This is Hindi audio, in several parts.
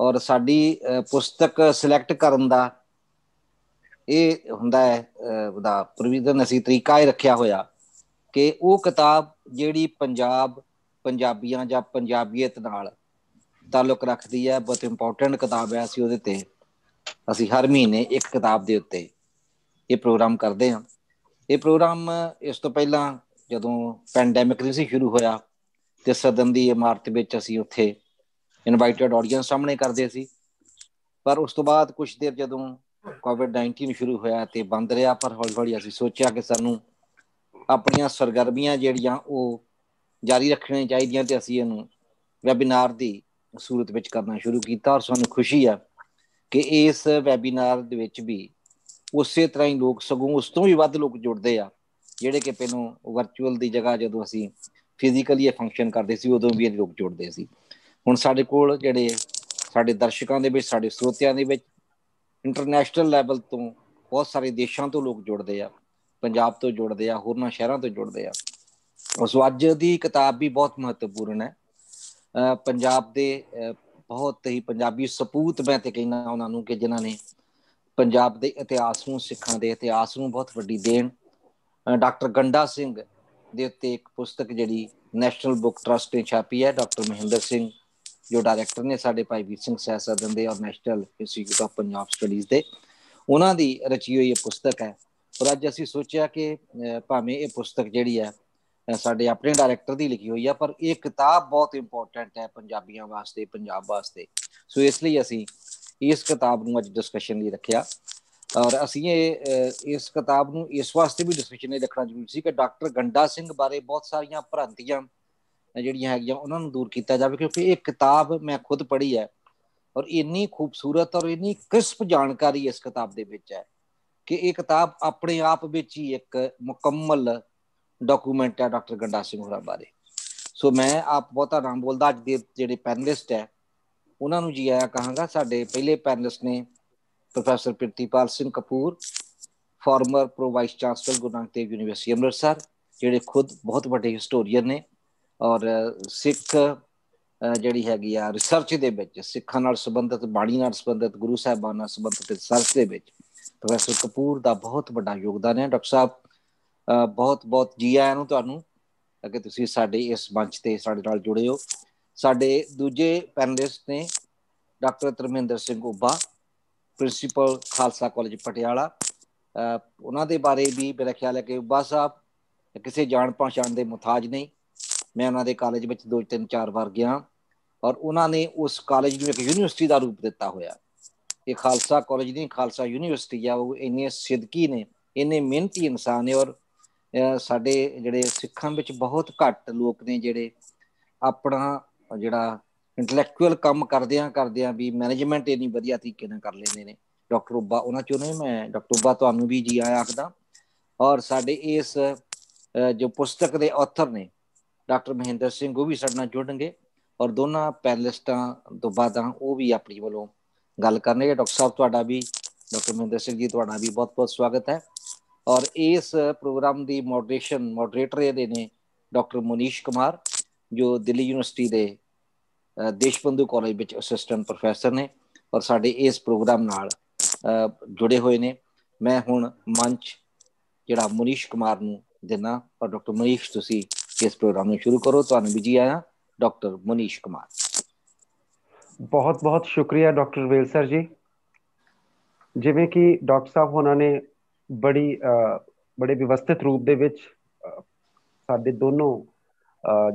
और साड़ी पुस्तक सिलेक्ट करने का ये हुंदा है प्रोविजन असी तरीका ही रखिया होया कि वो किताब जिहड़ी पंजाबियां जां पंजाबीयत नाल ताल्लुक रखती है बहुत इंपोर्टेंट किताब है। असी उहदे ते असी हर महीने एक किताब दे उत्ते ये प्रोग्राम करते हैं। ये प्रोग्राम इस तो पहला जदों पैंडेमिक नहीं सी शुरू होया ते सदन की इमारत विच असी उत्थे इनवाइटेड ऑडियंस सामने करते सी, पर उस तो बाद कुछ देर जदों कोविड-19 शुरू होया ते बंद रहा, पर हौली हौली असी सोचा कि सानू अपनियां सरगर्मियां जिहड़ियां ओह जारी रखणियां चाहीदियां ते असी इहनूं वैबीनार दी सूरत विच करना शुरू कीता और सानू खुशी है कि इस वैबीनार दे विच भी उस तरह ही लोग सगों उस तो भी वध लोग जुड़ते आ जिहड़े कि पहलों वर्चुअल की जगह जदों असी फिजिकली फंक्शन करते सी उदों भी लोग जुड़ते सी। हुण साडे कोल जिहड़े साडे दर्शकां दे विच साडे श्रोतियां दे विच इंटरनेशनल लैवल तो बहुत सारे देशों तो लोग जुड़ते हैं, पंजाब तो जुड़ते हैं, होरना शहरों तो जुड़ते हैं। उस अज की किताब भी बहुत महत्वपूर्ण है। पंजाब के बहुत ही पंजाबी सपूत मैं तो कहना उन्होंने कि जिन्होंने पंजाब के इतिहास में सिखों के इतिहास में बहुत वड्डी देन डॉक्टर गंडा सिंह दे उत्ते एक पुस्तक जी नैशनल बुक ट्रस्ट ने छापी है। डॉक्टर मोहिंदर सिंह जो डायरैक्टर ने साढ़े भाई वीर सिंह सैसदन के और national institute of Punjab studies के उन्हों की रची हुई ये पुस्तक है। और अज असी सोचा कि भावें ये पुस्तक जी है साढ़े अपने डायरैक्टर की लिखी हुई है, पर यह किताब बहुत इंपोर्टेंट है पंजाबियों वास्ते, पंजाब वास्ते। सो इसलिए असी इस किताब में अज डिस्कशन लिए रखा और असी इस किताब में इस वास्ते भी डिस्कशन लिए रखना जरूरी सी कि डॉक्टर गंडा सिंह बारे बहुत सारिया भ्रांतियां ਜਿਹੜੀਆਂ ਹੈਗੀਆਂ ਉਹਨਾਂ ਨੂੰ ਦੂਰ ਕੀਤਾ ਜਾਵੇ, ਕਿਉਂਕਿ ਇਹ ਕਿਤਾਬ ਮੈਂ ਖੁਦ ਪੜ੍ਹੀ ਹੈ ਔਰ ਇੰਨੀ ਖੂਬਸੂਰਤ ਔਰ ਇੰਨੀ ਕ੍ਰਿਸਪ ਜਾਣਕਾਰੀ ਇਸ ਕਿਤਾਬ ਦੇ ਵਿੱਚ ਹੈ ਕਿ ਇਹ ਕਿਤਾਬ ਆਪਣੇ ਆਪ ਵਿੱਚ ਹੀ ਇੱਕ ਮੁਕੰਮਲ ਡਾਕੂਮੈਂਟ ਹੈ ਡਾਕਟਰ ਗੰਡਾ ਸਿੰਘ ਹੋਰਾਂ ਬਾਰੇ। ਸੋ ਮੈਂ ਆਪ ਬਹੁਤਾ ਨਾਮ ਬੋਲਦਾ, ਅੱਜ ਦੇ ਜਿਹੜੇ ਪੈਨਲਿਸਟ ਹੈ ਉਹਨਾਂ ਨੂੰ ਜੀ ਆਇਆਂ ਕਹਾਂਗਾ। ਸਾਡੇ ਪਹਿਲੇ ਪੈਨਲਿਸਟ ਨੇ professor ਪ੍ਰਿਤੀਪਾਲ Singh Kapoor, former pro vice chancellor Guru Nanak Dev university Amritsar, ਜਿਹੜੇ ਖੁਦ ਬਹੁਤ ਵੱਡੇ ਹਿਸਟੋਰੀਅਨ ਨੇ और सिख जी हैगी आ रिसर्च दे विच सिखां नाल संबंधित, बाणी नाल संबंधित, गुरु साहिबान नाल संबंधित रिसर्च दे विच प्रोफैसर कपूर दा बहुत वड्डा योगदान है। डॉक्टर साहब बहुत बहुत जी आया नूं तुहानूं कि तुसीं साडे इस मंच ते साडे नाल जुड़े हो। साडे दूजे पैनलिस्ट ने डॉक्टर धर्मिंदर सिंह उबा, प्रिंसीपल खालसा कॉलेज पटियाला। उन्हां दे बारे भी मेरा ख्याल है कि उबा साहब किसी जाण पहचान दे मुहताज नहीं। मैं उन्होंने कॉलेज में 2-3-4 बार गया और उन्होंने उस कॉलेज में एक यूनीवर्सिटी का रूप दिता होया। ये खालसा कॉलेज नहीं, खालसा यूनीवर्सिटी है। वो इन्ने सिदकी ने, इन्ने मेहनती इंसान है और साढ़े जोड़े सिखों में बहुत घट लोग ने जोड़े अपना जोड़ा इंटलैक्चुअल काम करद्या भी मैनेजमेंट इन्नी वधिया तरीके नाल कर लेंदे ने। डॉक्टर उबा उन्होंने चों ने मैं डॉक्टर उबा तुहानूं भी जी आया आखदा। और साढ़े इस जो पुस्तक के ऑथर ने डॉक्टर महेंद्र सिंह वो भी साढ़े नाल जुड़नगे और दोनों पैनलिस्टां तो बाद वो भी अपनी वालों गल करनगे। डॉक्टर साहब तुहाडा भी, डॉक्टर महेंद्र सिंह जी तुहाडा भी बहुत बहुत स्वागत है। और इस प्रोग्राम की मॉडरेटर ये ने डॉक्टर मुनीश कुमार जो दिल्ली यूनीवर्सिटी के देशबंधु कॉलेज में असिस्टेंट प्रोफैसर ने और साढ़े इस प्रोग्राम नाल जुड़े हुए ने। मैं हुण मंच जिहड़ा मुनीश कुमार नूं दिना और डॉक्टर मुनीश तुसीं इस प्रोग्राम में शुरू करो। तो अनु जी आया डॉक्टर मुनीश कुमार। बहुत बहुत शुक्रिया डॉक्टर वेल सर जी। जिवें कि डॉक्टर साहब उन्होंने बड़े व्यवस्थित रूप दे विच साडे दोनों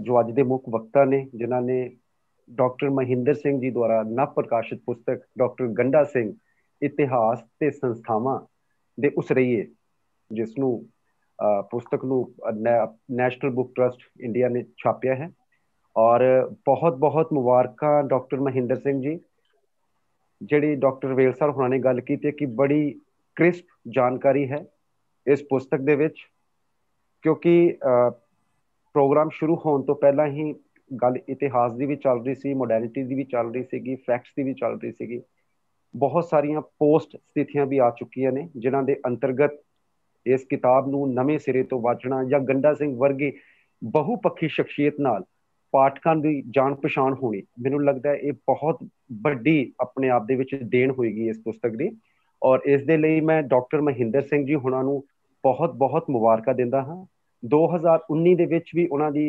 जो अज दे मुख वक्ता ने जिन्हां ने डॉक्टर महिंदर सिंह जी द्वारा नव प्रकाशित पुस्तक डॉक्टर गंडा सिंह इतिहास ते संस्थावां दे उसरईए जिस नूं पुस्तक नैशनल बुक ट्रस्ट इंडिया ने छापिया है और बहुत बहुत मुबारक डॉक्टर महिंदर सिंह जी। जिहड़ी डॉक्टर वेल सर हुणां ने गल कीती कि बड़ी क्रिस्प जानकारी है इस पुस्तक दे विच, क्योंकि प्रोग्राम शुरू होने तो पहला ही गल इतिहास की भी चल रही सी, मॉडर्निटी की भी चल रही सी, फैक्ट्स की भी चल रही सी। बहुत सारिया पोस्ट स्थितियां भी आ चुकिया ने जिन्हां दे अंतर्गत इस किताब नूं नवें सिरे तो वाचना या गंडा सिंह वर्गी बहुपक्षी शख्सियत नाल पाठकां दी जान पछाण होनी मैनूं लगता है ये बहुत वड्डी अपने आप दे विच देन होएगी इस पुस्तक दी। और इस दे लई मैं डॉक्टर महिंदर सिंह जी हुणां नूं बहुत बहुत मुबारका दिंदा हाँ। 2019 दे विच भी उन्हां दी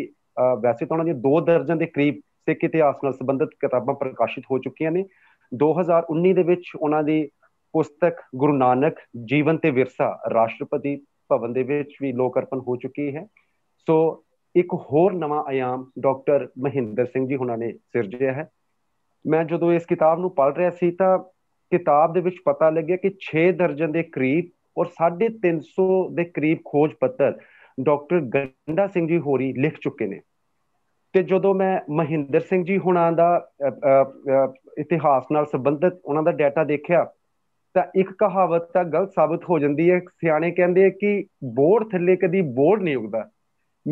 वैसे तो उन्हां दी 2 दर्जन के करीब सिख इतिहास नाल संबंधित किताबां प्रकाशित हो चुकियां ने। 2019 दे विच उन्हां दी पुस्तक गुरु नानक जीवन ते विरसा राष्ट्रपति भवन दे विच भी लोक अर्पण हो चुकी है। सो एक होर नवा आयाम डॉक्टर महिंदर सिंह जी हुणां ने सिरजिया है। मैं जदों इस किताब नूं पढ़ रहा सी तां किताब दे विच पता लग्या कि 6 दर्जन के करीब और 350 के करीब खोज पत्र डॉक्टर गंडा सिंह जी होरी लिख चुके ने। तो जो मैं महिंदर सिंह जी हुणां दा इतिहास नाल संबंधित उन्हां दा डाटा देखिया तो एक कहावत तो गलत साबित हो जाती है। सियाणे कहते हैं कि बोर्ड थले कभी बोर्ड नहीं उगता।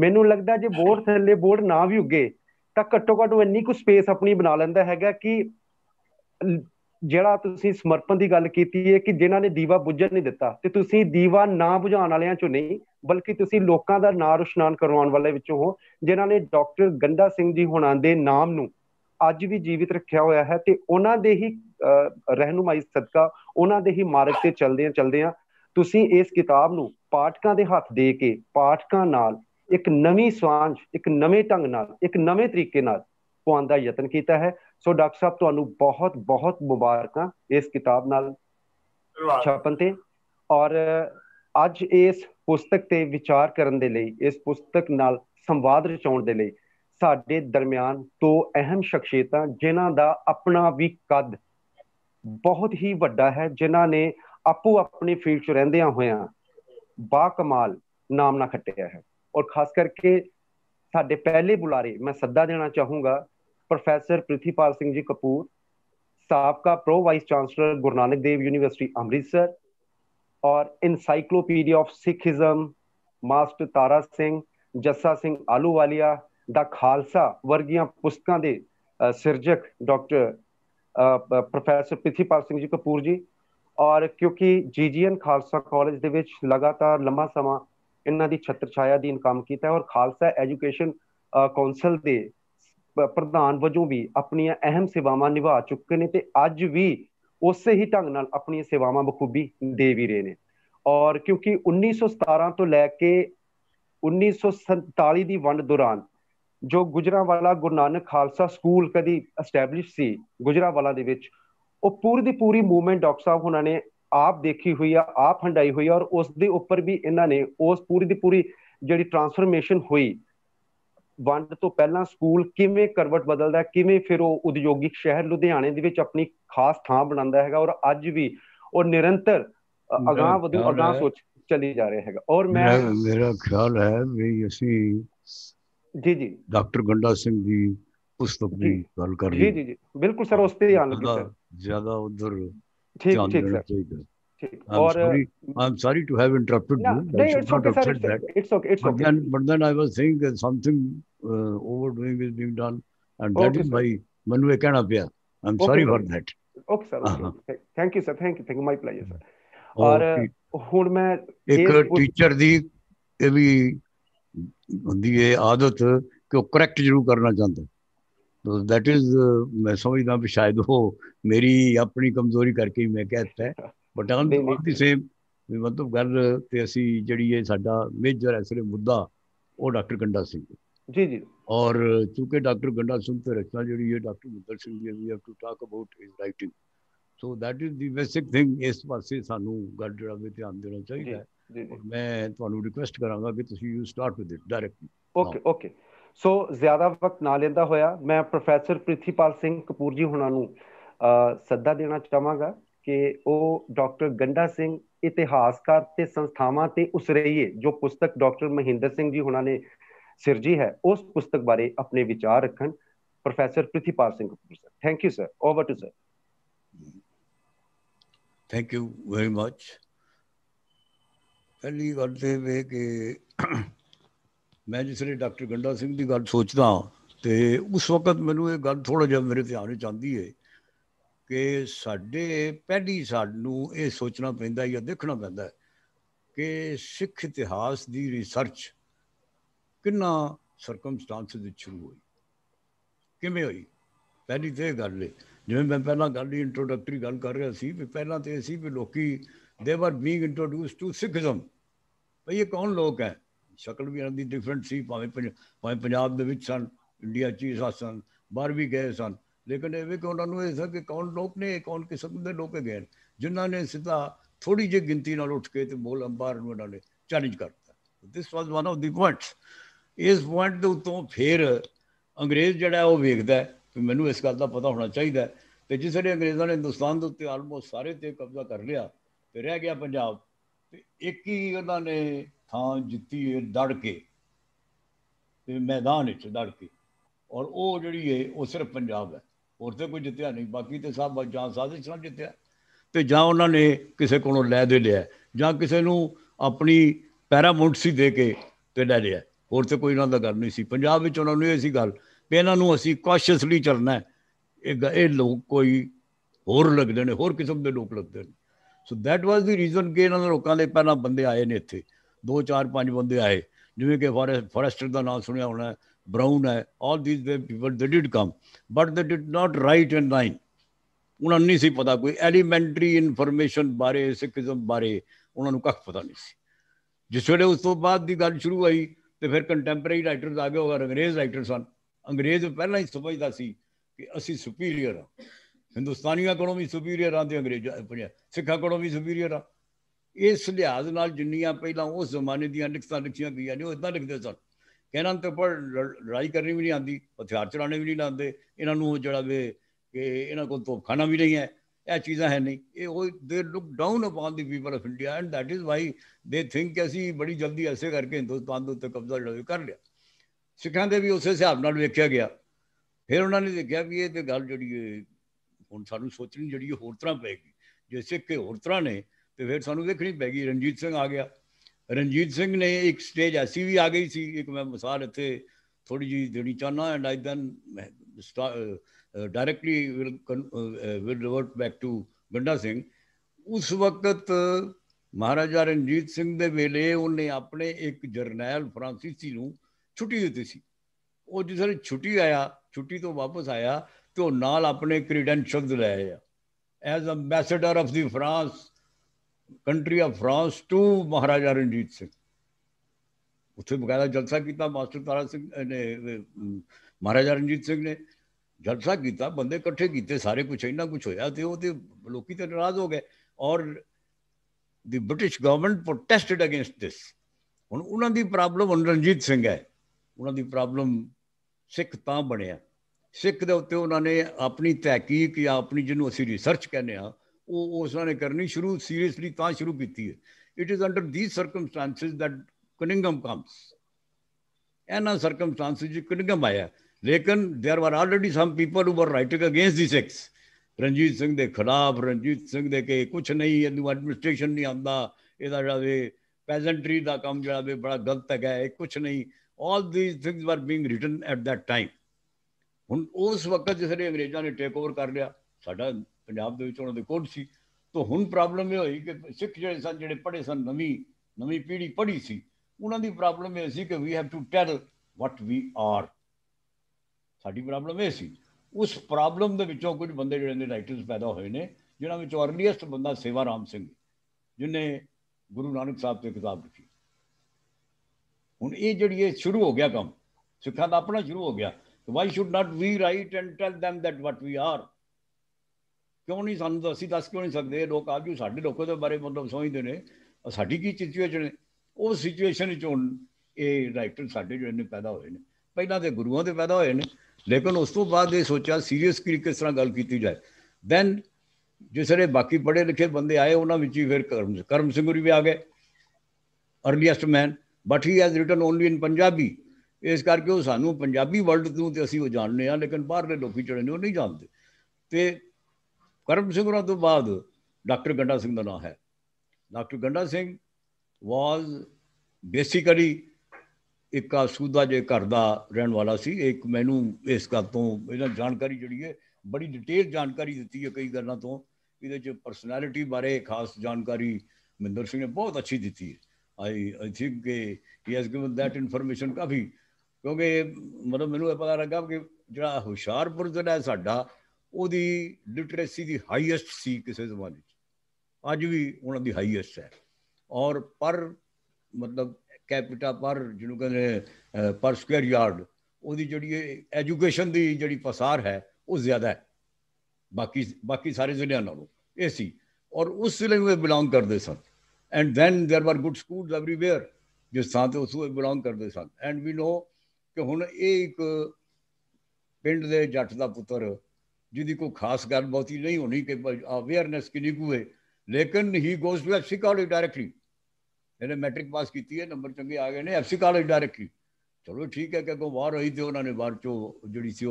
मैनू लगता जो बोर्ड थले बोर्ड ना भी उगे तो घट्टो घट्ट इन्नी कुछ स्पेस अपनी बना लेंदा है कि जिहड़ा तुसीं समर्पण की गल कीती है कि जिन्हां ने दीवा बुझण नहीं दिता ते तुसीं दीवा ना बुझाउण वालेयां चों नहीं बल्कि तुसीं लोकां दा नाम रोशन करवाउण वाले विचों हो जिन्हां ने डॉक्टर गंडा सिंह जी हुणां दे नाम नूं अज भी जीवित रखिया होया है। ते उन्हां दे ही रहनुमाई सदका उन्हां दे ही मार्ग ते चलदियां तुसीं इस किताब नूं पाठकां दे हत्थ दे के पाठकां नाल एक नवीं सांझ एक नवें ढंग नाल एक नवें तरीके नाल पाउण दा यतन कीता है। सो डॉक्टर साहब तुहानूं बहुत बहुत मुबारकां इस किताब नाल छापन ते और अज इस पुस्तक ते विचार करन दे लई इस पुस्तक नाल संवाद रचाउण दे लई साडे दरमियान तो अहम शख्सियतां जिन्हां दा अपना भी कद बहुत ही वड्डा है जिन्हां ने आपो अपने फील्ड च रहिंदियां होइयां बाकमाल नामना खट्टिया है। और खास करके साडे पहले बुलारे मैं सद्दा देना चाहूँगा प्रोफेसर प्रिथीपाल सिंह जी कपूर साबका pro vice chancellor Guru Nanak Dev university Amritsar और encyclopedia of Sikhism master Tara Singh Jassa Singh Ahluwalia दा खालसा वर्गियां पुस्तकां दे सिरजक डॉक्टर प्रोफेसर प्रिथीपाल सिंह जी कपूर जी। और क्योंकि जीजीएन खालसा कॉलेज दे विच लगातार लंबा समा इन्हां दी छत्र छाया दीन काम कीता है और खालसा एजुकेशन कौंसल दे प्रधान वजों भी अपनियां अहम सेवावां निभा चुके ने ते अज भी उसे ही ढंग नाल अपनियां सेवावां बखूबी दे भी रहे ने। और क्योंकि 1917 तो लैके 1947 दी वंड दौरान जो गुजरांवाला गुरु नानक खालसा स्कूल कदी एस्टैबलिश सी गुजरांवाला दे विच ओह पूरी दी पूरी मूवमेंट डॉक्टर साहब हुणां ने आप देखी हुई है आप हंडाई हुई है और उस दे उपर भी इन्होंने उस पूरी दी पूरी जिहड़ी ट्रांसफॉर्मेशन हुई वंड तो पहला स्कूल किवें करवट बदलदा किवें फिर वो उद्योगिक शहर लुधियाने दे विच अपनी खास थान बनांदा हैगा और अज भी वो निरंतर अगाह वधू अगाह सोच चली जा रहा है। और मैं मेरा ख्याल है भी असी जी जी डॉक्टर गंडा सिंह जी पुस्तक दी गल कर रहे जी जी बिल्कुल सर उस ते आन लगी सर ज्यादा उधर आदत करैक्ट जरूर करना चाहता है तो दैट इज मैं समझदा भी शायद हो मेरी अपनी कमजोरी करके मैं कहता है बट ऑन द सेम मतलब गल ते असी जड़ी है साडा मेजर असली मुद्दा वो डॉक्टर गंडा सिंह जी जी और चूंकि डॉक्टर गंडा सिंह ते रचना जड़ी है doctor Mohinder Singh ji we have to talk about his writing so that is the basic thing. इस पासे सानू गल जड़ा वे ध्यान देना चाहिए और मैं तुहानू रिक्वेस्ट करांगा कि तुसी you start with it directly. Okay okay so ज़्यादा वक्त ना लेंदा होया मैं प्रोफेसर प्रिथीपाल सिंह कपूर जी हुणां नूं सद्दा देना चाहांगा कि वह डॉक्टर गंडा सिंह इतिहासकार ते संस्थावां ते उसरईए जो पुस्तक डॉक्टर महिंदर सिंह जी हुणां ने सिरजी है उस पुस्तक बारे अपने विचार रखन। Professor Prithipal Singh Kapoor sir thank you sir over to sir. Thank you very much. पहली गल वे कि मैं जिसले डॉक्टर गंडा सिंह की गल सोचता तो उस वक्त मैनू ये गल थोड़ा जहा मेरे ध्यान चाहती है कि साढ़े पहली सानू ये सोचना पैंदा या देखना पैंदा है कि सिख इतिहास की रिसर्च किन्ना सरकमस्टांस शुरू हुई ਕਿਵੇਂ ਹੋਈ? ਪਹਿਲੀ ਤੇ ਗੱਲ ਹੈ ਜਿਵੇਂ ਮੈਂ ਪਹਿਲਾਂ ਗੱਲ ਦੀ ਇੰਟਰੋਡਕਟਰੀ ਗੱਲ ਕਰ ਰਿਹਾ ਸੀ ਵੀ ਪਹਿਲਾਂ ਤੇ ਸੀ ਵੀ ਲੋਕੀ ਦੇ ਵਰ ਬੀਂਗ ਇੰਟਰੋਡਿਊਸ ਟੂ ਸਿੱਖਜ਼ਮ। ਭਈ ਇਹ ਕੌਣ ਲੋਕ ਹੈ? ਸ਼ਕਲ ਵੀ ਇਹਨਾਂ ਦੀ ਡਿਫਰੈਂਟ ਸੀ, ਭਾਵੇਂ ਪੰਜਾਬ ਦੇ ਵਿੱਚ ਸਨ, ਇੰਡੀਆ 'ਚ ਹੀ ਸਨ, ਬਾਹਰ ਵੀ ਗਏ ਸਨ, ਲੇਕਿਨ ਇਹ ਵੀ ਕਿ ਉਹਨਾਂ ਨੂੰ ਇਹ ਸੀ ਕਿ ਕੌਣ ਲੋਕ ਨੇ, ਕੌਣ ਕਿਸਮ ਦੇ ਲੋਕ ਗਏ ਜਿਨ੍ਹਾਂ ਨੇ ਸਿੱਧਾ ਥੋੜ੍ਹੀ ਜਿਹੀ ਗਿਣਤੀ ਨਾਲ ਉੱਠ ਕੇ ਅਤੇ ਬੋਲ ਅੰਬਾਰ ਨੂੰ ਇਹਨਾਂ ਨੇ ਚੈਲੰਜ ਕਰਤਾ। This was one of the points. ਇਸ ਪੁਆਇੰਟ ਦੇ ਉੱਤੋਂ ਫਿਰ ਅੰਗਰੇਜ਼ ਜਿਹੜਾ ਉਹ ਵੇਖਦਾ ਕਿ ਮੈਨੂੰ ਇਸ ਗੱਲ ਦਾ ਪਤਾ ਹੋਣਾ ਚਾਹੀਦਾ, ਅਤੇ ਜਿਸ ਵੇਲੇ ਅੰਗਰੇਜ਼ਾਂ ਨੇ ਹਿੰਦੁਸਤਾਨ ਦੇ ਉੱਤੇ ਆਲਮੋਸਟ ਸਾਰੇ 'ਤੇ ਕਬਜ਼ਾ ਕਰ ਲਿਆ ਅਤੇ ਰਹਿ ਗਿਆ ਪੰਜਾਬ, ਅਤੇ ਇੱਕ ਹੀ ਉਹਨਾਂ ਨੇ ਥਾਂ ਜਿੱਤੀ ਦੜ ਕੇ ਅਤੇ ਮੈਦਾਨ ਵਿੱਚ ਦੜ ਕੇ, ਔਰ ਉਹ ਜਿਹੜੀ ਹੈ ਉਹ ਸਿਰਫ ਪੰਜਾਬ ਹੈ, ਹੋਰ ਤਾਂ ਕੋਈ ਜਿੱਤਿਆ ਨਹੀਂ। ਬਾਕੀ ਤਾਂ ਸਭ ਜਾਂ ਸਾਜ਼ਿਸ਼ ਨਾਲ ਜਿੱਤਿਆ ਅਤੇ ਜਾਂ ਉਹਨਾਂ ਨੇ ਕਿਸੇ ਕੋਲੋਂ ਲੈ ਦੇ ਲਿਆ ਜਾਂ ਕਿਸੇ ਨੂੰ ਆਪਣੀ ਪੈਰਾਮੋਂਟ ਸੀ ਦੇ ਕੇ ਅਤੇ ਲੈ ਲਿਆ, ਹੋਰ ਤਾਂ ਕੋਈ ਇਹਨਾਂ ਦਾ ਗੱਲ ਨਹੀਂ ਸੀ। ਪੰਜਾਬ ਵਿੱਚ ਉਹਨਾਂ ਨੂੰ ਇਹ ਸੀ ਗੱਲ ਵੀ ਇਹਨਾਂ ਨੂੰ ਅਸੀਂ ਕੋਸ਼ੀਅਸਲੀ ਚੱਲਣਾ, ਇਹ ਲੋਕ ਕੋਈ ਹੋਰ ਲੱਗਦੇ ਨੇ, ਹੋਰ ਕਿਸਮ ਦੇ ਲੋਕ ਲੱਗਦੇ ਨੇ। So that was the reason ਕਿ ਇਹਨਾਂ ਦੇ ਲੋਕਾਂ ਦੇ ਪਹਿਲਾਂ ਬੰਦੇ ਆਏ ਨੇ ਇੱਥੇ, 2-4-5 ਬੰਦੇ ਆਏ, ਜਿਵੇਂ ਕਿ ਫੋਰੈਸਟਰ ਦਾ ਨਾਮ ਸੁਣਿਆ ਹੋਣਾ, ਬਰਾਊਨ ਹੈ, all these the people they did come but they did not write and line. ਉਹਨਾਂ ਨੂੰ ਨਹੀਂ ਸੀ ਪਤਾ, ਕੋਈ ਐਲੀਮੈਂਟਰੀ ਇਨਫੋਰਮੇਸ਼ਨ ਬਾਰੇ, ਸਿੱਖਜ਼ਮ ਬਾਰੇ ਉਹਨਾਂ ਨੂੰ ਕੱਖ ਪਤਾ ਨਹੀਂ ਸੀ। ਜਿਸ ਵੇਲੇ ਉਸ ਤੋਂ ਬਾਅਦ ਦੀ ਗੱਲ ਸ਼ੁਰੂ ਹੋਈ ਅਤੇ ਫਿਰ ਕੰਟੈਂਪਰੇਰੀ ਰਾਈਟਰਸ ਆ ਗਏ, ਉਹ ਅੰਗਰੇਜ਼ ਰਾਈਟਰ ਸਨ। ਅੰਗਰੇਜ਼ ਪਹਿਲਾਂ ਹੀ ਸਮਝਦਾ ਸੀ ਕਿ ਅਸੀਂ ਸੁਪੀਰੀਅਰ ਹਾਂ, ਹਿੰਦੁਸਤਾਨੀਆਂ ਕੋਲੋਂ ਵੀ ਸੁਪੀਰੀਅਰ ਹਾਂ ਅਤੇ ਅੰਗਰੇਜ਼ਾਂ ਸਿੱਖਾਂ ਕੋਲੋਂ ਵੀ ਸੁਪੀਰੀਅਰ ਹਾਂ। ਇਸ ਲਿਹਾਜ਼ ਨਾਲ ਜਿੰਨੀਆਂ ਪਹਿਲਾਂ ਉਸ ਜ਼ਮਾਨੇ ਦੀਆਂ ਲਿਖਤਾਂ ਲਿਖੀਆਂ ਗਈਆਂ ਨੇ ਉਹ ਇੱਦਾਂ ਲਿਖਦੇ ਸਨ ਕਿ ਇਹਨਾਂ ਨੂੰ ਤਾਂ ਪਰ ਲੜਾਈ ਕਰਨੀ ਵੀ ਨਹੀਂ ਆਉਂਦੀ, ਹਥਿਆਰ ਚਲਾਉਣੇ ਵੀ ਨਹੀਂ ਲਾਉਂਦੇ, ਇਹਨਾਂ ਨੂੰ ਜਿਹੜਾ ਵੇ ਕਿ ਇਹਨਾਂ ਕੋਲ ਤੋਪਖਾਨਾ ਵੀ ਨਹੀਂ ਹੈ, ਇਹ ਚੀਜ਼ਾਂ ਹੈ ਨਹੀਂ। ਇਹ ਉਹ they look down upon the people of India and that is why they think ਅਸੀਂ ਬੜੀ ਜਲਦੀ ਐਸੇ ਕਰਕੇ ਹਿੰਦੁਸਤਾਨ ਦੇ ਉੱਤੇ ਕਬਜ਼ਾ ਲੜਾਈ ਕਰ ਲਿਆ। ਸਿੱਖਾਂ ਦੇ ਵੀ ਉਸੇ ਹਿਸਾਬ ਨਾਲ ਵੇਖਿਆ ਗਿਆ। ਫਿਰ ਉਹਨਾਂ ਨੇ ਦੇਖਿਆ ਵੀ ਇਹ ਤਾਂ ਗੱਲ ਜਿਹੜੀ ਹੁਣ ਸਾਨੂੰ ਸੋਚਣੀ ਜਿਹੜੀ ਹੋਰ ਤਰ੍ਹਾਂ ਪਏਗੀ, ਜੇ ਸਿੱਖ ਹੋਰ ਤਰ੍ਹਾਂ ਨੇ ਅਤੇ ਫਿਰ ਸਾਨੂੰ ਵੇਖਣੀ ਪੈਗੀ। ਰਣਜੀਤ ਸਿੰਘ ਆ ਗਿਆ। ਰਣਜੀਤ ਸਿੰਘ ਨੇ ਇੱਕ ਸਟੇਜ ਐਸੀ ਵੀ ਆ ਗਈ ਸੀ, ਇੱਕ ਮੈਂ ਮਿਸਾਲ ਇੱਥੇ ਥੋੜ੍ਹੀ ਜਿਹੀ ਦੇਣੀ ਚਾਹੁੰਦਾ and I then directly will revert back to Ganda Singh. उस वक्त महाराजा रणजीत सिंह दे वेले उन्हें अपने एक जरनैल फ्रांसीसी नूं छुट्टी दी सी। वो जिस वेले छुट्टी आया, छुट्टी तो वापस आया तो नाल अपने क्रीडेंशियल लै आया as ambassador of the France, country of France to Maharaja Ranjit Singh. उत्थे बकायदा जलसा किया, मास्टर तारा सिंह ने महाराजा रणजीत सिंह ने जलसा किया, बंदे इकट्ठे किए, सारे कुछ इन्ना कुछ होया तो वो लोग तो नाराज हो गए और the British government protested against this. हुण उन्हां दी प्रॉब्लम हुण रणजीत सिंह है, उन्हां दी प्रॉब्लम सिख तां बणिया, सिख दे उत्ते उन्हां ने अपनी तहकीक या अपनी जिन्हों असीं रिसर्च कहने आ वो उस ने करनी शुरू सीरीयसली तां शुरू की है। It is under these circumstances that Cunningham comes. इन्हां सर्कमस्टांसिस च कनिंघम आया, लेकिन there were already some people who were writing against the Sikhs, Ranjit Singh के खिलाफ, रणजीत सिंह दे के कुछ नहीं, इनू एडमिनिस्ट्रेशन नहीं आंदा, इहदा जिहड़ा वे पैजेंट्री दा काम जिहड़ा वे बड़ा गलत हैगा, इह कुछ नहीं। All these things were being written at that time. हुण उस वक्त जिस वे अंग्रेज़ां ने टेक ओवर कर लिया साडा पंजाब दे विच उहनां दे कोल सी, तो हुण प्रॉब्लम यह होई कि सिख जिहड़े सन, जिहड़े पढ़े सन, नवीं पीढ़ी पढ़ी सी, उहनां दी प्रॉब्लम यह सी कि we have to tell what we are. ਸਾਡੀ ਪ੍ਰੋਬਲਮ ਇਹ ਸੀ। ਉਸ ਪ੍ਰੋਬਲਮ ਦੇ ਵਿੱਚੋਂ ਕੁਝ ਬੰਦੇ ਜਿਹੜੇ ਨੇ ਰਾਈਟਰਸ ਪੈਦਾ ਹੋਏ ਨੇ, ਜਿਨ੍ਹਾਂ ਵਿੱਚੋਂ ਅਰਲੀਐਸਟ ਬੰਦਾ ਸੇਵਾ ਰਾਮ ਸਿੰਘ, ਜਿਹਨੇ ਗੁਰੂ ਨਾਨਕ ਸਾਹਿਬ 'ਤੇ ਕਿਤਾਬ ਲਿਖੀ। ਹੁਣ ਇਹ ਜਿਹੜੀ ਇਹ ਸ਼ੁਰੂ ਹੋ ਗਿਆ ਕੰਮ, ਸਿੱਖਾਂ ਦਾ ਆਪਣਾ ਸ਼ੁਰੂ ਹੋ ਗਿਆ। Why should not we write and tell them that what we are? ਕਿਉਂ ਨਹੀਂ ਸਾਨੂੰ ਅਸੀਂ ਦੱਸ ਕਿਉਂ ਨਹੀਂ ਸਕਦੇ? ਲੋਕ ਆਜੂ ਸਾਡੇ ਲੋਕਾਂ ਦੇ ਬਾਰੇ ਮਤਲਬ ਸਮਝਦੇ ਨੇ, ਸਾਡੀ ਕੀ ਸਿਚੁਏਸ਼ਨ ਹੈ। ਉਹ ਸਿਚੁਏਸ਼ਨ ਵਿੱਚ ਹੁਣ ਇਹ ਰਾਈਟਰ ਸਾਡੇ ਜਿਹੜੇ ਨੇ ਪੈਦਾ ਹੋਏ ਨੇ, ਪਹਿਲਾਂ ਤਾਂ ਗੁਰੂਆਂ ਦੇ ਪੈਦਾ ਹੋਏ ਨੇ, लेकिन उस तो बाद ये सोचा सीरीयस किस तरह गल की जाए। दैन जिस वे बाकी पढ़े लिखे बंदे आए, उन्होंने ही फिर करम सिंह भी आ गए, earliest man, but he has written only in Punjabi. इस करके वो सानू पंजाबी वर्ल्ड नूं ते असीं जानने, लेकिन बाहरले लोग जिहड़े ने नहीं जानते। तो करम सिंह तो बाद डॉक्टर गंडा सिंह का नाम है। Doctor Ganda Singh was basically ਇੱਕ ਆਸੂਦਾ ਜਿਹੇ ਘਰ ਦਾ ਰਹਿਣ ਵਾਲਾ ਸੀ। ਇੱਕ ਮੈਨੂੰ ਇਸ ਗੱਲ ਤੋਂ ਇਹਨਾਂ ਜਾਣਕਾਰੀ ਜਿਹੜੀ ਹੈ ਬੜੀ ਡਿਟੇਲ ਜਾਣਕਾਰੀ ਦਿੱਤੀ ਹੈ ਕਈ ਗੱਲਾਂ ਤੋਂ, ਇਹਦੇ 'ਚ ਪਰਸਨੈਲਿਟੀ ਬਾਰੇ ਖਾਸ ਜਾਣਕਾਰੀ ਮਹਿੰਦਰ ਸਿੰਘ ਨੇ ਬਹੁਤ ਅੱਛੀ ਦਿੱਤੀ ਹੈ। ਆਈ ਥਿੰਕ ਕਿ he has given that information ਕਾਫੀ। क्योंकि मतलब मैनू पता लगा कि जो हुशियारपुर जिला है साडा उहदी लिटरेसी की हाईएस्ट सी किसी जमाने अज भी उन्हों की हाईएस्ट है और पर मतलब कैपिटा पर जिन्होंने कहते पर स्क्वेयर यार्ड उहदी जिहड़ी एजुकेशन की जिहड़ी पसार है वो ज़्यादा है बाकी सारे जिले नालों ये सी और उस जिले में बिलोंग करते सन and then there were good school everywhere जिस थां तो उस बिलोंग करते सन एंड वी नो कि हुण ये एक पिंड दे जट दा पुत्र जिहदी कोई खास गल बहुती नहीं होनी कि अवेयरनैस किन्नी कु है लेकिन he goes to F C college directly इन्हें मैट्रिक पास की है नंबर चंगे आ गए ने एफ सी कॉलेज डायरैक्टली चलो ठीक है कि अगों वार आई तो उन्होंने बाहर चो जी सी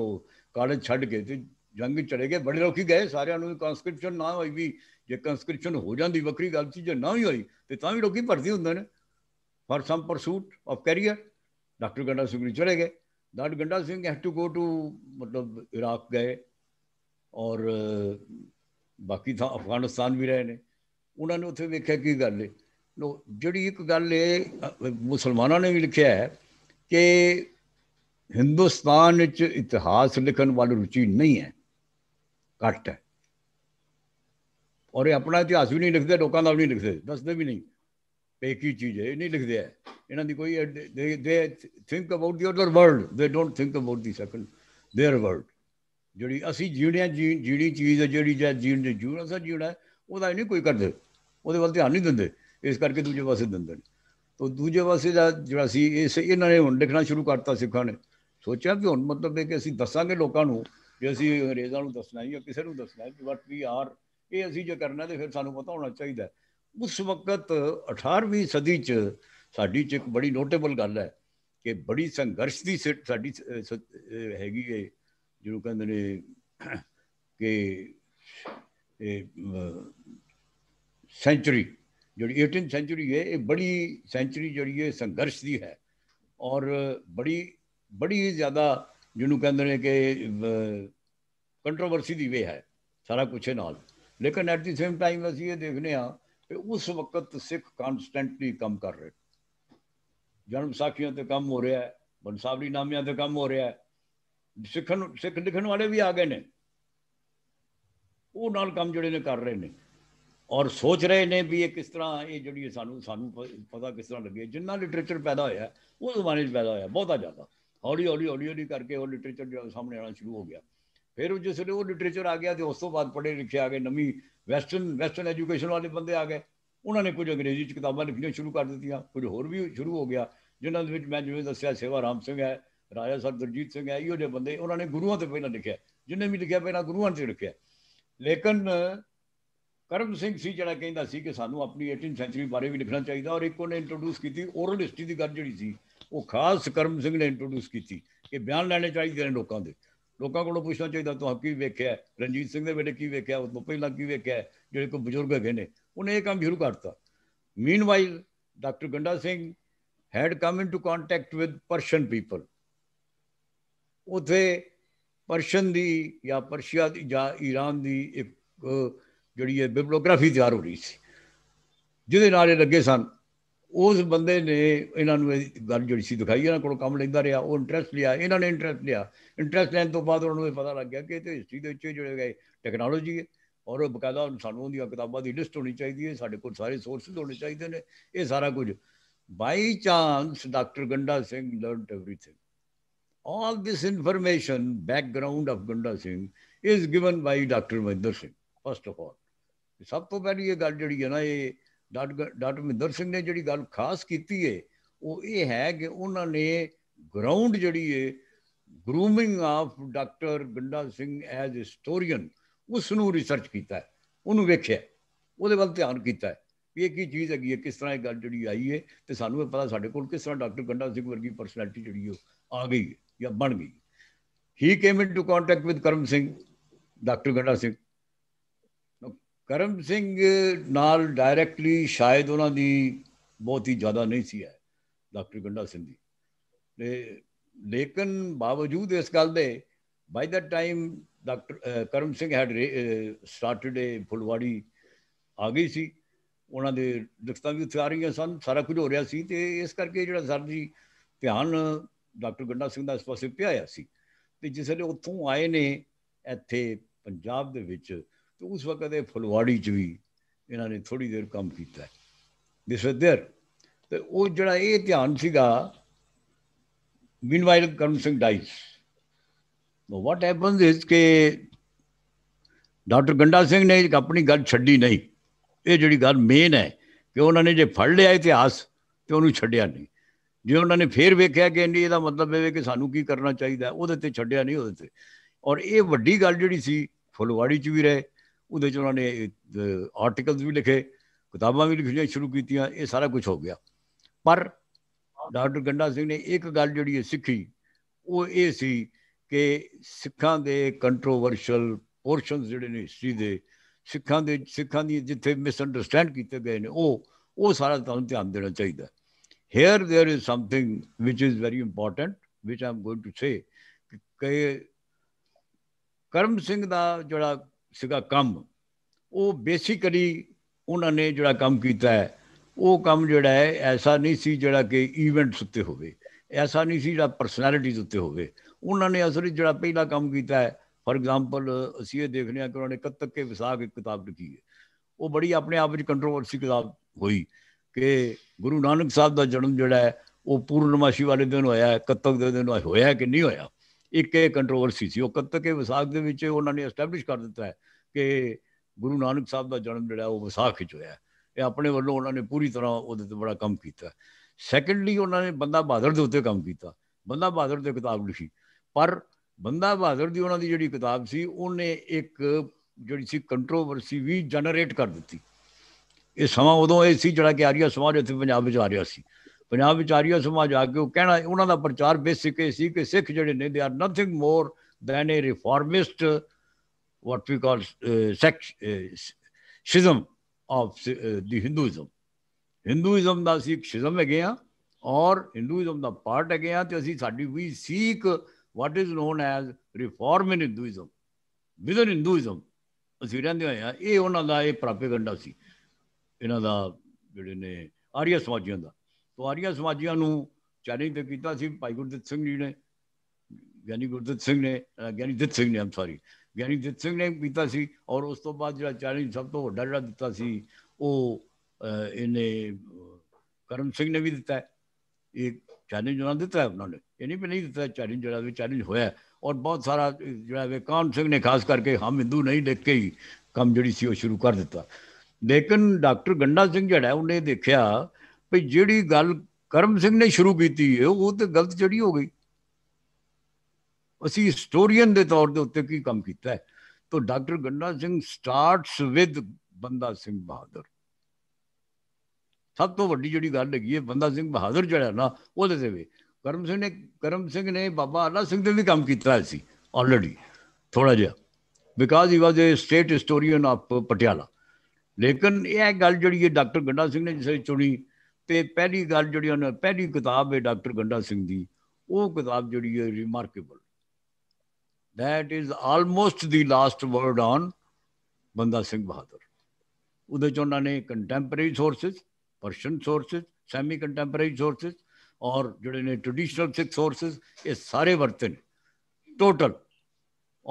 कॉलेज छड़ के तो जंग चले गए बड़े लोग गए सारियां नूं कंसक्रिप्शन ना हुई भी जे कंसक्रिप्शन हो जाती वक्री गल सी जो ना ही हुई तो तां भी लोग भर्ती होंदे ने for some pursuit of career doctor Ganda Singh चले गए doctor Ganda Singh had to go to मतलब इराक गए और बाकी था अफगानिस्तान भी रहे ने उन्होंने उत्थे वेख्या की गल है जिहड़ी एक गल है मुसलमानों ने भी लिखा है कि हिंदुस्तान इतिहास लिखण वाली रुचि नहीं है घट है और अपना इतिहास भी नहीं लिखते लोगों का भी नहीं लिखते दसते भी नहीं पेकी चीज़ है नहीं लिखते है इन्हों की कोई they think about the other world they don't think about the second their world जी असी जीने जीनी चीज़ है जी जीने जीवन असा जीना वह नहीं कोई करते वो वाल ध्यान नहीं देंगे इस करके दूजे पासे देंगे तो दूजे पासे का जो सी इस इन्हों ने हम लिखना शुरू करता सिखा ने सोचा कि हम मतलब है कि असी दसांगे लोगों जो असी अंग्रेज़ों को दसना है या किसी को दसना है कि वट वी आर ये असी जो करना तो फिर सानू पता होना चाहिए उस वक्त 18वीं सदी साडी च एक बड़ी नोटेबल गल है कि बड़ी संघर्ष की साडी हैगी है जिन्हों कहते कि सेंचुरी जी 18th सेंचुरी है ये बड़ी सेंचुरी जी संघर्ष की है और बड़ी बड़ी ज़्यादा जिन्हों कहते हैं कि कंट्रोवर्सी की वे है सारा कुछ नाल लेकिन एट द सेम टाइम असी ये देखने कि उस वक्त सिख कॉन्सटेंटली कम कर रहे जन्म साखियों पर कम हो रहा है बंसावली नामिया पर कम हो रहा है सिख लिखण वाले भी आ गए ने वो नाल काम जोड़े ने कर रहे हैं और सोच रहे हैं भी ये किस तरह ये जी सानू सानू पता किस तरह लगे जिन्ना लिटरेचर पैदा होया वो जमाने पैदा होया बहुता ज़्यादा हौली हौली हौली हौली करके वो लिटरेचर जो सामने आना शुरू हो गया फिर जिस वो लिटरेचर आ गया तो उस तो बाद पढ़े लिखे आ गए नवीं वैसटर्न एजुकेशन वाले बंदे आ गए उन्होंने कुछ अंग्रेजी किताबें लिखनी शुरू कर दी कुछ होर भी शुरू हो गया जिन्होंने मैं जिमें दसिया सेवा राम सिंह है राजा साहब दलजीत सिंह है इहो जे बंदे उन्होंने गुरुओं से पहले लिखा जिन्हें भी लिखा पहला गुरुओं से लिखा लेकिन करम सिंह सी जिहड़ा कहंदा सी कि सानू अपनी 18th सेंचुरी बारे भी लिखना चाहिए और एक उन्हें इंट्रोड्यूस की ओरल हिस्ट्री की गल जिहड़ी सी वो खास करम सिंह ने इंट्रोड्यूस की कि बयान लैने चाहिए ने लोगों के लोगों को पूछना चाहिए तो की वेख्या रणजीत सिंह ने बेटे की वेख्या उस तो पहला की वेख्या जोड़े कोई बजुर्ग है ने उन्हें यह काम शुरू करता meanwhile doctor Ganda Singh had come into contact with Persian people उत्थे परशन की या परशिया की या ईरान की एक जोड़ी है बिबलोग्राफी तैयार हो रही थी जिहदे नाल लगे सन उस बंदे ने इन्होंने गल जी सी दिखाई इन्हों को काम लेंदा रहा वो इंट्रस्ट लिया इन्होंने इंट्रस्ट लैन तो बाद उन्होंने पता लग गया कि हिस्ट्री के जोड़े गए टैक्नोलॉजी है और बकायदा सानू किताबों की लिस्ट होनी चाहिए साढ़े को सारे सोर्सिस होने चाहिए ने ये सारा कुछ by chance doctor Ganda Singh learned everything all this information background of Ganda Singh is given by doctor Mohinder Singh first of all सब तो पहली ये गल जी है ना ये डॉक्टर मोहिंदर सिंह ने जी गल खास की है वो ये है कि उन्होंने ग्राउंड जी grooming of doctor Ganda Singh as historian उसनू रिसर्च किया उन्होंने वेख्या वो वाल ध्यान किया ये की चीज़ हैगी है किस तरह ये गल जी आई है तो सानू पता साढ़े कोल किस तरह डॉक्टर गंडा सिंह वर्गी परसनैलिटी जी आ गई या बन गई he came into contact with Karam Singh doctor Ganda Singh करम सिंह नाल डायरैक्टली शायद उन्हों की बहुत ही ज़्यादा नहीं सी है डॉक्टर गंडा सिंह की लेकिन बावजूद इस गल के by that time doctor Karam Singh had started a Phulwari आ गई सी उन्हों के लिखतां भी उत्थे आ रही सन सारा कुछ हो रहा सी ते इस करके जिहड़ा साडी ध्यान डॉक्टर गंडा सिंह का इस पासे पिया सी। तो जिस वे उतों आए ने इत्थे पंजाब दे विच तो उस वक्त ये फुलवाड़ी च भी इन्होंने थोड़ी देर काम किया। This was there. तो वो जड़ा ये ध्यान सीगा। Meanwhile Karam Singh dies. What happens is के डॉक्टर गंडा सिंह ने अपनी गल छड्डी नहीं। ये जिहड़ी गल मेन है कि उन्होंने जो फड़ लिया इतिहास तो उन्होंने छड्डिया नहीं। जो उन्होंने फिर वेख्या कि नहीं इहदा मतलब है कि सानू की करना चाहिए उहदे ते छड्डिया नहीं उहदे ते। और ये वड्डी गल जिहड़ी सी फुलवाड़ी च भी रहे उहदे च उन्होंने आर्टिकल्स भी लिखे किताबां भी लिखणियां शुरू कीतियां ये सारा कुछ हो गया। पर डॉक्टर गंडा सिंह ने एक गल जिहड़ी है सीखी वो ये सी कि सिखां दे कंट्रोवर्शियल पोर्शनस जिहड़े ने हिस्ट्री दे सिखां दी जिथे मिसअंडरस्टैंड किए गए हैं वो सारा तुहानू ध्यान देना चाहिए। Here there is something which is very important, which I am going to say कि करम सिंह का जोड़ा सिगा काम वो बेसिकली उन्होंने जोड़ा काम किया है वो काम जोड़ा है ऐसा नहीं सी जोड़ा कि ईवेंट्स उत्ते होवे ऐसा नहीं सी जोड़ा परसनैलिटीज उत्ते होवे उन्होंने असली जोड़ा पहला काम किया है। फॉर एग्जाम्पल असीं ये देखने कि उन्होंने कत्तक के विसाख एक किताब लिखी है वो बड़ी अपने आप में कंट्रोवर्सी किताब हुई कि गुरु नानक साहब का जन्म जोड़ा है वो पूर्णमाशी वाले दिन होया है कत्तक के दिन होया कि नहीं होया एक कंट्रोवर्सी सी। वो कत्तक के विसाख दे विच उन्होंने एस्टैबलिश कर दिता है कि गुरु नानक साहब का जन्म जोड़ा वो विसाख विच होया है। ये अपने वालों उन्होंने पूरी तरह उहदे ते बड़ा काम किया। सैकेंडली उन्होंने बंदा बहादुर के उत्ते काम किया बंदा बहादुर की किताब लिखी पर बंदा बहादुर की उन्होंने जिहड़ी किताब सी उन्हें एक जिहड़ी सी कंट्रोवर्सी भी जनरेट कर दी। ये समा उदों यह सी जोड़ा कि आर्या समाज इत्थे पंजाब विच आ रहा सी। पंजाब विच आर्या समाज आके वह कहना उन्होंने प्रचार बेसिक ये सी कि सिख जोड़े ने they are nothing more than a reformist what we call schism of the Hinduism. Hinduism का असीं एक शिजम है और हिंदूइजम का पार्ट है तो असीं साडी we Sikh what is known as reform in Hinduism within Hinduism असीं रहिंदे होए हां। ये उन्हों का यह प्रोपेगेंडा सी इन्हां दा जिहड़े ने आर्या समाजियां दा। तो आर्या समाजियां नूं चैलेंज तो कीता सी भाई गुरदित्त सिंह जी ने ज्ञानी गुरदित्त सिंह ने कीता सी और उस तो बाद जिहड़ा चैलेंज सब तो वड्डा जिहड़ा दित्ता सी ओह इहने करम सिंह ने भी दिता है। ये चैलेंज उन्होंने दिता है उन्होंने ये नहीं भी नहीं दिता चैलेंज जो चैलेंज होया और बहुत सारा जो कान सिंह ने खास करके हम हिंदू नहीं लिख के ही काम जिहड़ी सी शुरू कर दिता। लेकिन डॉक्टर गंडा सिंह जोड़ा उन्हें देखा भी जी गल करम सिंह ने शुरू की है वो तो गलत जड़ी हो गई असी हिस्टोरीयन के तौर के उत्ते की काम किया है। तो doctor Ganda Singh starts with बंदा सिंह बहादुर। सब तो वड्डी जी गल हैगी बंदा सिंह बहादुर जोड़ा ना वो करम सिंह ने बाबा आला सिंह ने भी काम किया ऑलरेडी थोड़ा जहा because he was a state historian of Patiala. लेकिन यह गल जी है डॉक्टर गंडा सिंह ने जिसे चुनी तो पहली गल जी पहली किताब है डॉक्टर गंडा सिंह की वो किताब जी है remarkable that is almost the last word on Banda Singh Bahadur. उन्हें उन्होंने contemporary sources Persian sources semi contemporary sources और जोड़े ने ट्रडिशनल सिख सोर्सेज ये सारे वरते ने टोटल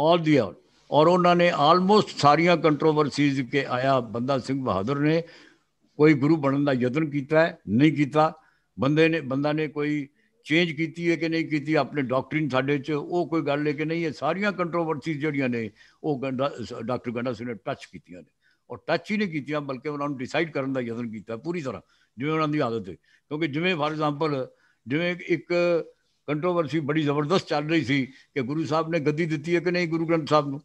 ऑल दी ऑल और उन्होंने आलमोस्ट सारिया कंट्रोवर्सीज के आया बंदा सिंह बहादुर ने कोई गुरु बनने का यत्न किया है नहीं किया बंदा ने कोई चेंज की है कि नहीं की अपने डॉक्ट्रिन साढ़े च वो कोई गल है कि नहीं ये सारिया कंट्रोवर्सीज जड़ियाँ ने वो डॉक्टर गंडा सिंह ने टच कीतियां ने और टच ही नहीं कीतियां बल्कि उन्होंने डिसाइड करने का यत्न किया पूरी तरह जिमें उन्हों की आदत है। क्योंकि जिमें फॉर एग्जाम्पल जिमें एक कंट्रोवर्सी बड़ी जबरदस्त चल रही थी कि गुरु साहब ने गद्दी दी है कि नहीं गुरु ग्रंथ साहब को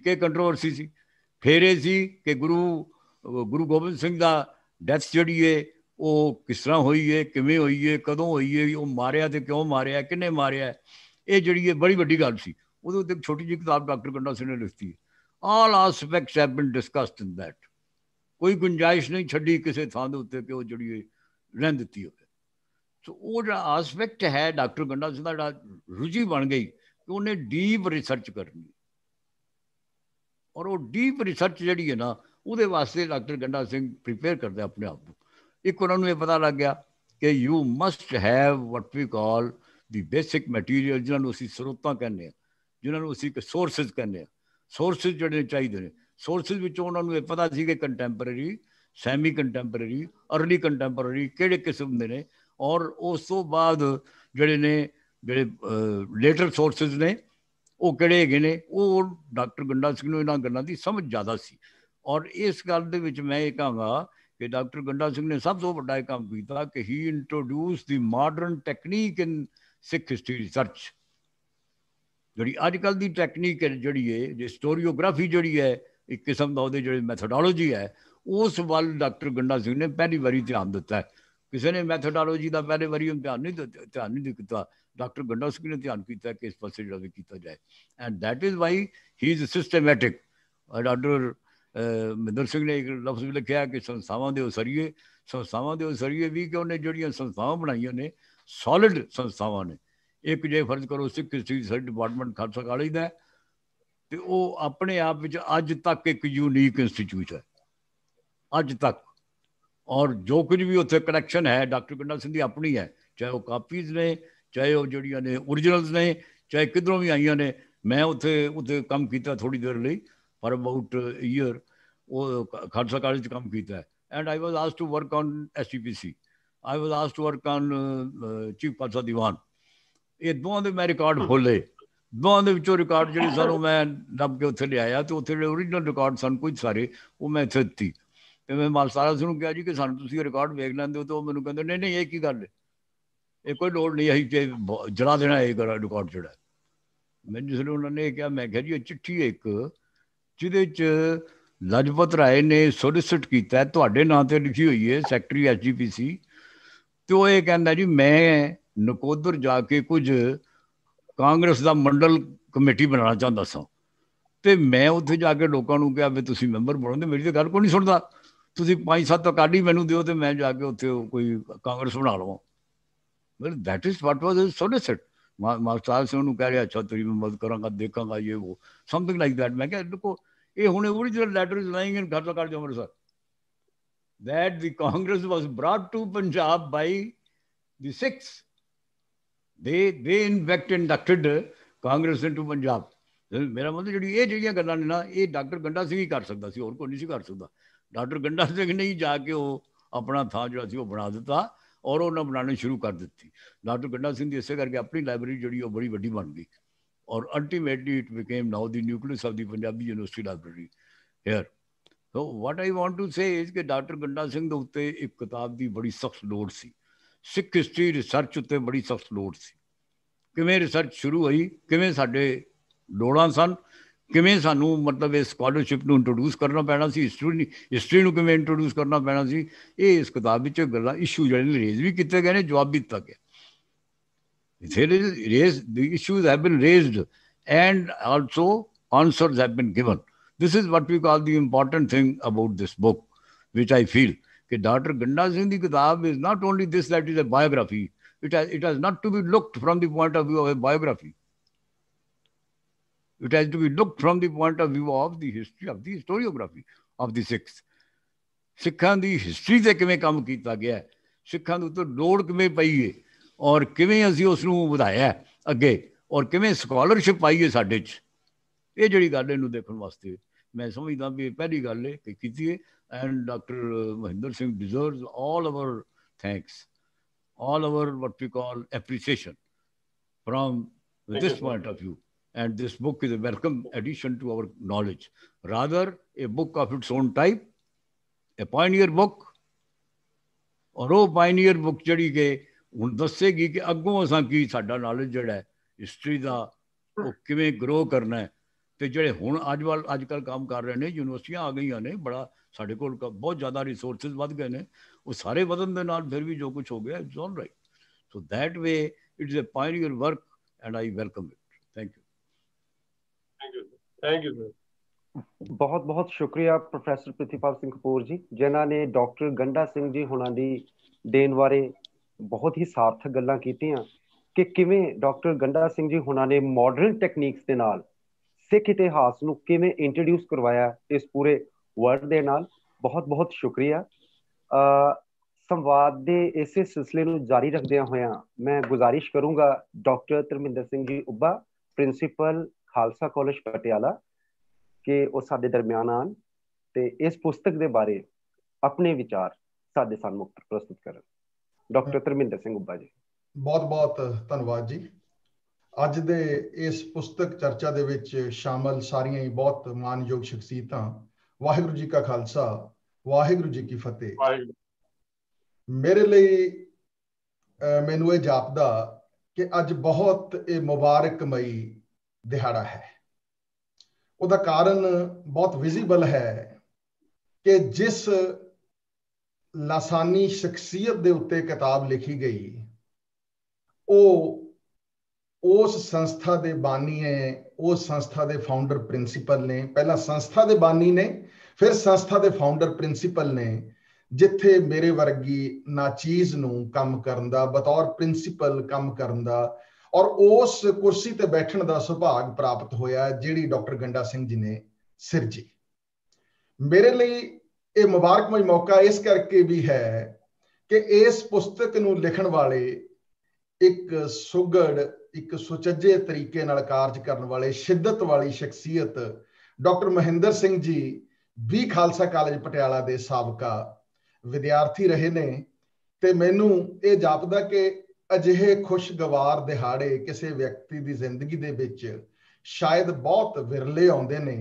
एक कंट्रोवर्सी सी। फिर यह सी कि गुरु गोबिंद सिंह का डैथ जड़ी है वो किस तरह हुई है किमें हुई है कदों हुई है वो मारिया तो क्यों मारिया किन्ने मारिया ये जी है बड़ी वड्डी गल सी। उहदे एक छोटी जी किताब डॉक्टर गंडा सिंह ने लिखती है all aspects have been discussed in that कोई गुंजाइश नहीं छड़ी किसी थान उत्ते कि वो जी रहन दी हो। तो वो जो आस्पैक्ट है डॉक्टर गंडा सिंह का रुचि बन गई कि उन्हें डीप रिसर्च करनी और वो डीप रिसर्च जी है ना वो वास्ते डॉक्टर गंडा सिंह प्रिपेयर करता अपने आप को। एक उन्होंने पता लग गया कि you must have what we call the basic material, जिन्होंने उसी स्रोतां कहने जिन्होंने उसी सोर्सिस कहने सोर्सिस जोड़े चाहिए ने। सोर्सिस विचों उन्होंने पता सी कि contemporary, semi contemporary, early contemporary किहड़े किस्म दे ने, और उस तो बाद जोड़े ने जोड़े लेटर सोर्सिस ने वो किहड़े हैगे ने। वो डॉक्टर गंडा सिंह नूं इन्हां गल्लां दी समझ ज़्यादा सी, और इस गल दे विच मैं ये कहांगा कि डॉक्टर गंडा सिंह ने सब तो वड्डा काम किया कि he introduce the modern technique in Sikh history research. जी अजकल की टैक्नीक जी है स्टोरीओग्राफी जी है एक किस्म का वो जी मैथडोलॉजी है, उस वाल डॉक्टर गंडा सिंह ने पहली बारी ध्यान दिता है। किसी ने मैथडोलॉजी का पहली बारी ध्यान नहीं दिता, डॉक्टर गंडा सिंह ने ध्यान किया कि इस पास जो किया जाए, and that is why he is systematic. Doctor Mahinder Singh ने एक लफ्ज़ भी लिखा कि संस्थावां दे ओसरिए, संस्थावां दे ओसरिए भी कि उन्हें जो संस्थावां बनाइया ने सॉलिड संस्थावां ने। एक जो फर्ज करो Sikh history research department Khalsa college का है तो वो अपने आप अज तक एक यूनीक इंस्टीट्यूट है अज तक, और जो कुछ भी उत्थे कलेक्शन है डॉक्टर गंडा सिंह की अपनी है, चाहे वह कापीज़ ने, चाहे वह जोड़ियाँ ने ओरिजिनल्स ने, चाहे किधरों भी आईया ने। मैं उत्थे काम किया थोड़ी देर लिए फॉर अबाउट ईयर, वो खालसा कॉलेज काम किया है, and I was asked to work on SCPC, I was asked to work on chief Khalsa Diwan. ये दोवां दे मैं रिकॉर्ड खोले, दोवां दे विचों रिकॉर्ड जिहड़े सानू मैं लभ के उत्थे लिआया तो उत्थे जिहड़े ओरिजिनल रिकॉर्ड सन कुछ सारे वो मैं इत्थे दित्ती। ते मैं मालसारा सिंह नूं कहा जी कि सानू तुसीं रिकॉर्ड वेख लैंदे हो, तो मैनूं कहंदे नहीं ये की गल है, ये कोई लोड़ नहीं असीं जला देना है रिकॉर्ड जिहड़ा। मैं जिस वेले उन्होंने यह कहा मैं कहा जी चिट्ठी है एक जिदे लाजपत राय ने सोलीसिट किया तुहाडे नां ते लिखी हुई है सैकटरी SGPC, तो वो ये कहता जी मैं नकोदर जाके कुछ कांग्रेस का मंडल कमेटी बनाना चाहता सा, तो मैं उत्थे जाके लोगों को कहा भी तुसीं मैंबर बनो, तो मेरी तो गल को नहीं सुनता, तुसीं 5-7 अकाली मैनू दिओ तो मैं जाके उत्थे कोई कांग्रेस बना लवां। मतलब that is what was solicit. Master Singh नूं कह रहा अच्छा तेरी मैं मदद कराँगा देखांगा ये वो समथिंग लाइक दैट। मैं क्या देखो ये हुणे original letter is lying in Khalsa college Amritsar that the Congress was brought to Punjab by the Sikhs, they in fact inducted Congress into Punjab. मेरा मतलब जी ये गल्लां ने ना ये डॉक्टर गंडा सिंह ही कर सकता सी, होर कोई नहीं सी कर सकता। डॉक्टर गंडा सिंह ने ही जाके वो अपना थां जिहड़ा सी वो बना दिता और उन्होंने बनाने शुरू कर दी। डॉक्टर गंडा सिंह की इस करके अपनी लाइब्रेरी जी बड़ी वड्डी बन गई, और ultimately it became now the nucleus of the Punjabi university library here. So what I want to say is कि डॉक्टर गंडा सिंह के उत्ते एक किताब की बड़ी सख्त लोड़ सी, सिख हिस्टरी रिसर्च उत्ते बड़ी सख्त लोड़ सी। किवें रिसर्च शुरू हुई, किवें साडे लोड़ां सन, किवें सानू मतलब इस स्कॉलरशिप नूं इंट्रोड्यूस करना पैना सी, हिस्टरी नूं किवें इंट्रोड्यूस करना पैना सी। इस किताब विच गल्लां इशू जिहड़े रेज भी किए गए ने, जवाब भी दिता गया। The issues have been raised and also answers have been given. This is what we call the important thing about this book, which I feel कि डॉक्टर गंडा सिंह की किताब is not only this that is a biography, it has not to be looked from the point of view of a biography. It has to be looked from the point of view of the history of the historiography of the Sikhs. सिखां की हिस्टरी से किवें काम किया गया है, सिखां दे उत्ते लोड़ किवें पई है, और किवें असीं उस नूं वधाया अगे, और किवें स्कॉलरशिप आई है साडे च। ये जिहड़ी गल इहनूं देखण वास्ते मैं समझदा भी पहली गल है कि कीती है, and doctor Mohinder Singh deserves all our thanks, all our what we call appreciation from this point of view. And this book is a welcome addition to our knowledge, rather a book of its own type, a pioneer book. और वो pioneer book जड़ी के उन दसेगी कि अगों असां की साडा नॉलेज जड़ा है हिस्ट्री का वो किवें ग्रो करना है। तो जड़े हुण अजकल काम कर रहे हैं, यूनिवर्सिटियां आ गई ने, बड़ा साढ़े कोल बहुत ज़्यादा रिसोर्सिज वध गए हैं, वो सारे वधन दे नाल फिर भी जो कुछ हो गया it's all right. So that way it's a pioneer work and I welcome it. Thank you. Thank you sir, बहुत बहुत शुक्रिया प्रोफेसर प्रिथिपाल सिंह कपूर जी, जिन्होंने डॉक्टर गंडा सिंह जी होना दी देन बारे बहुत ही सार्थक गल्लां कीतियां कि किवें डॉक्टर गंडा सिंह जी होना ने मॉडर्न टेक्नीक्स दे नाल सिख इतिहास नूं किवें इंट्रोड्यूस करवाया इस पूरे वर्ल्ड दे नाल। बहुत बहुत शुक्रिया। संवाद दे इसे सिलसिले को जारी रखदियां होया मैं गुजारिश करूंगा डॉक्टर धर्मिंदर सिंह जी उबा प्रिंसीपल खालसा कॉलेज पटियाला के वो साडे दरमियान आन ते इस पुस्तक के बारे अपने विचार साडे सामने प्रस्तुत करन। डॉक्टर धर्मिंदर सिंह उबा जी बहुत बहुत धन्यवाद जी। अज दे इस पुस्तक चर्चा दे विच शामिल सारियां ही बहुत मानयोग शख्सियतां वाहिगुरू जी का खालसा वाहिगुरू जी की फतेह। मेरे लिए मैनू यह जापदा कि अज बहुत ये मुबारकमई दिहाड़ा है। उसदा कारण बहुत विजिबल है कि जिस लासानी शख्सियत दे उत्ते किताब लिखी गई उस संस्था के बानी है, उस संस्था के फाउंडर प्रिंसीपल ने, पहला संस्था के बानी ने फिर संस्था के फाउंडर प्रिंसीपल ने, जिथे मेरे वर्गी नाचीज नूं काम करन दा बतौर प्रिंसीपल काम करन दा और उस कुर्सी ते बैठण दा सुभाग प्राप्त होया जिहड़ी डॉक्टर गंडा सिंह जी ने सिरजी। मेरे लिए ये मुबारकमय मौका इस करके भी है कि इस पुस्तक नूं लिखण वाले एक सुगड़ एक सुचज्जे तरीके नाल कार्ज करन वाले शिद्दत वाली शख्सियत डॉक्टर मोहिंदर सिंह जी भी खालसा कॉलेज पटियाला दे साबका विद्यार्थी रहे ने ते मैनू ये जापदा कि अजिहे खुशगवार दिहाड़े किसी व्यक्ति की जिंदगी दे विच शायद बहुत विरले आउंदे ने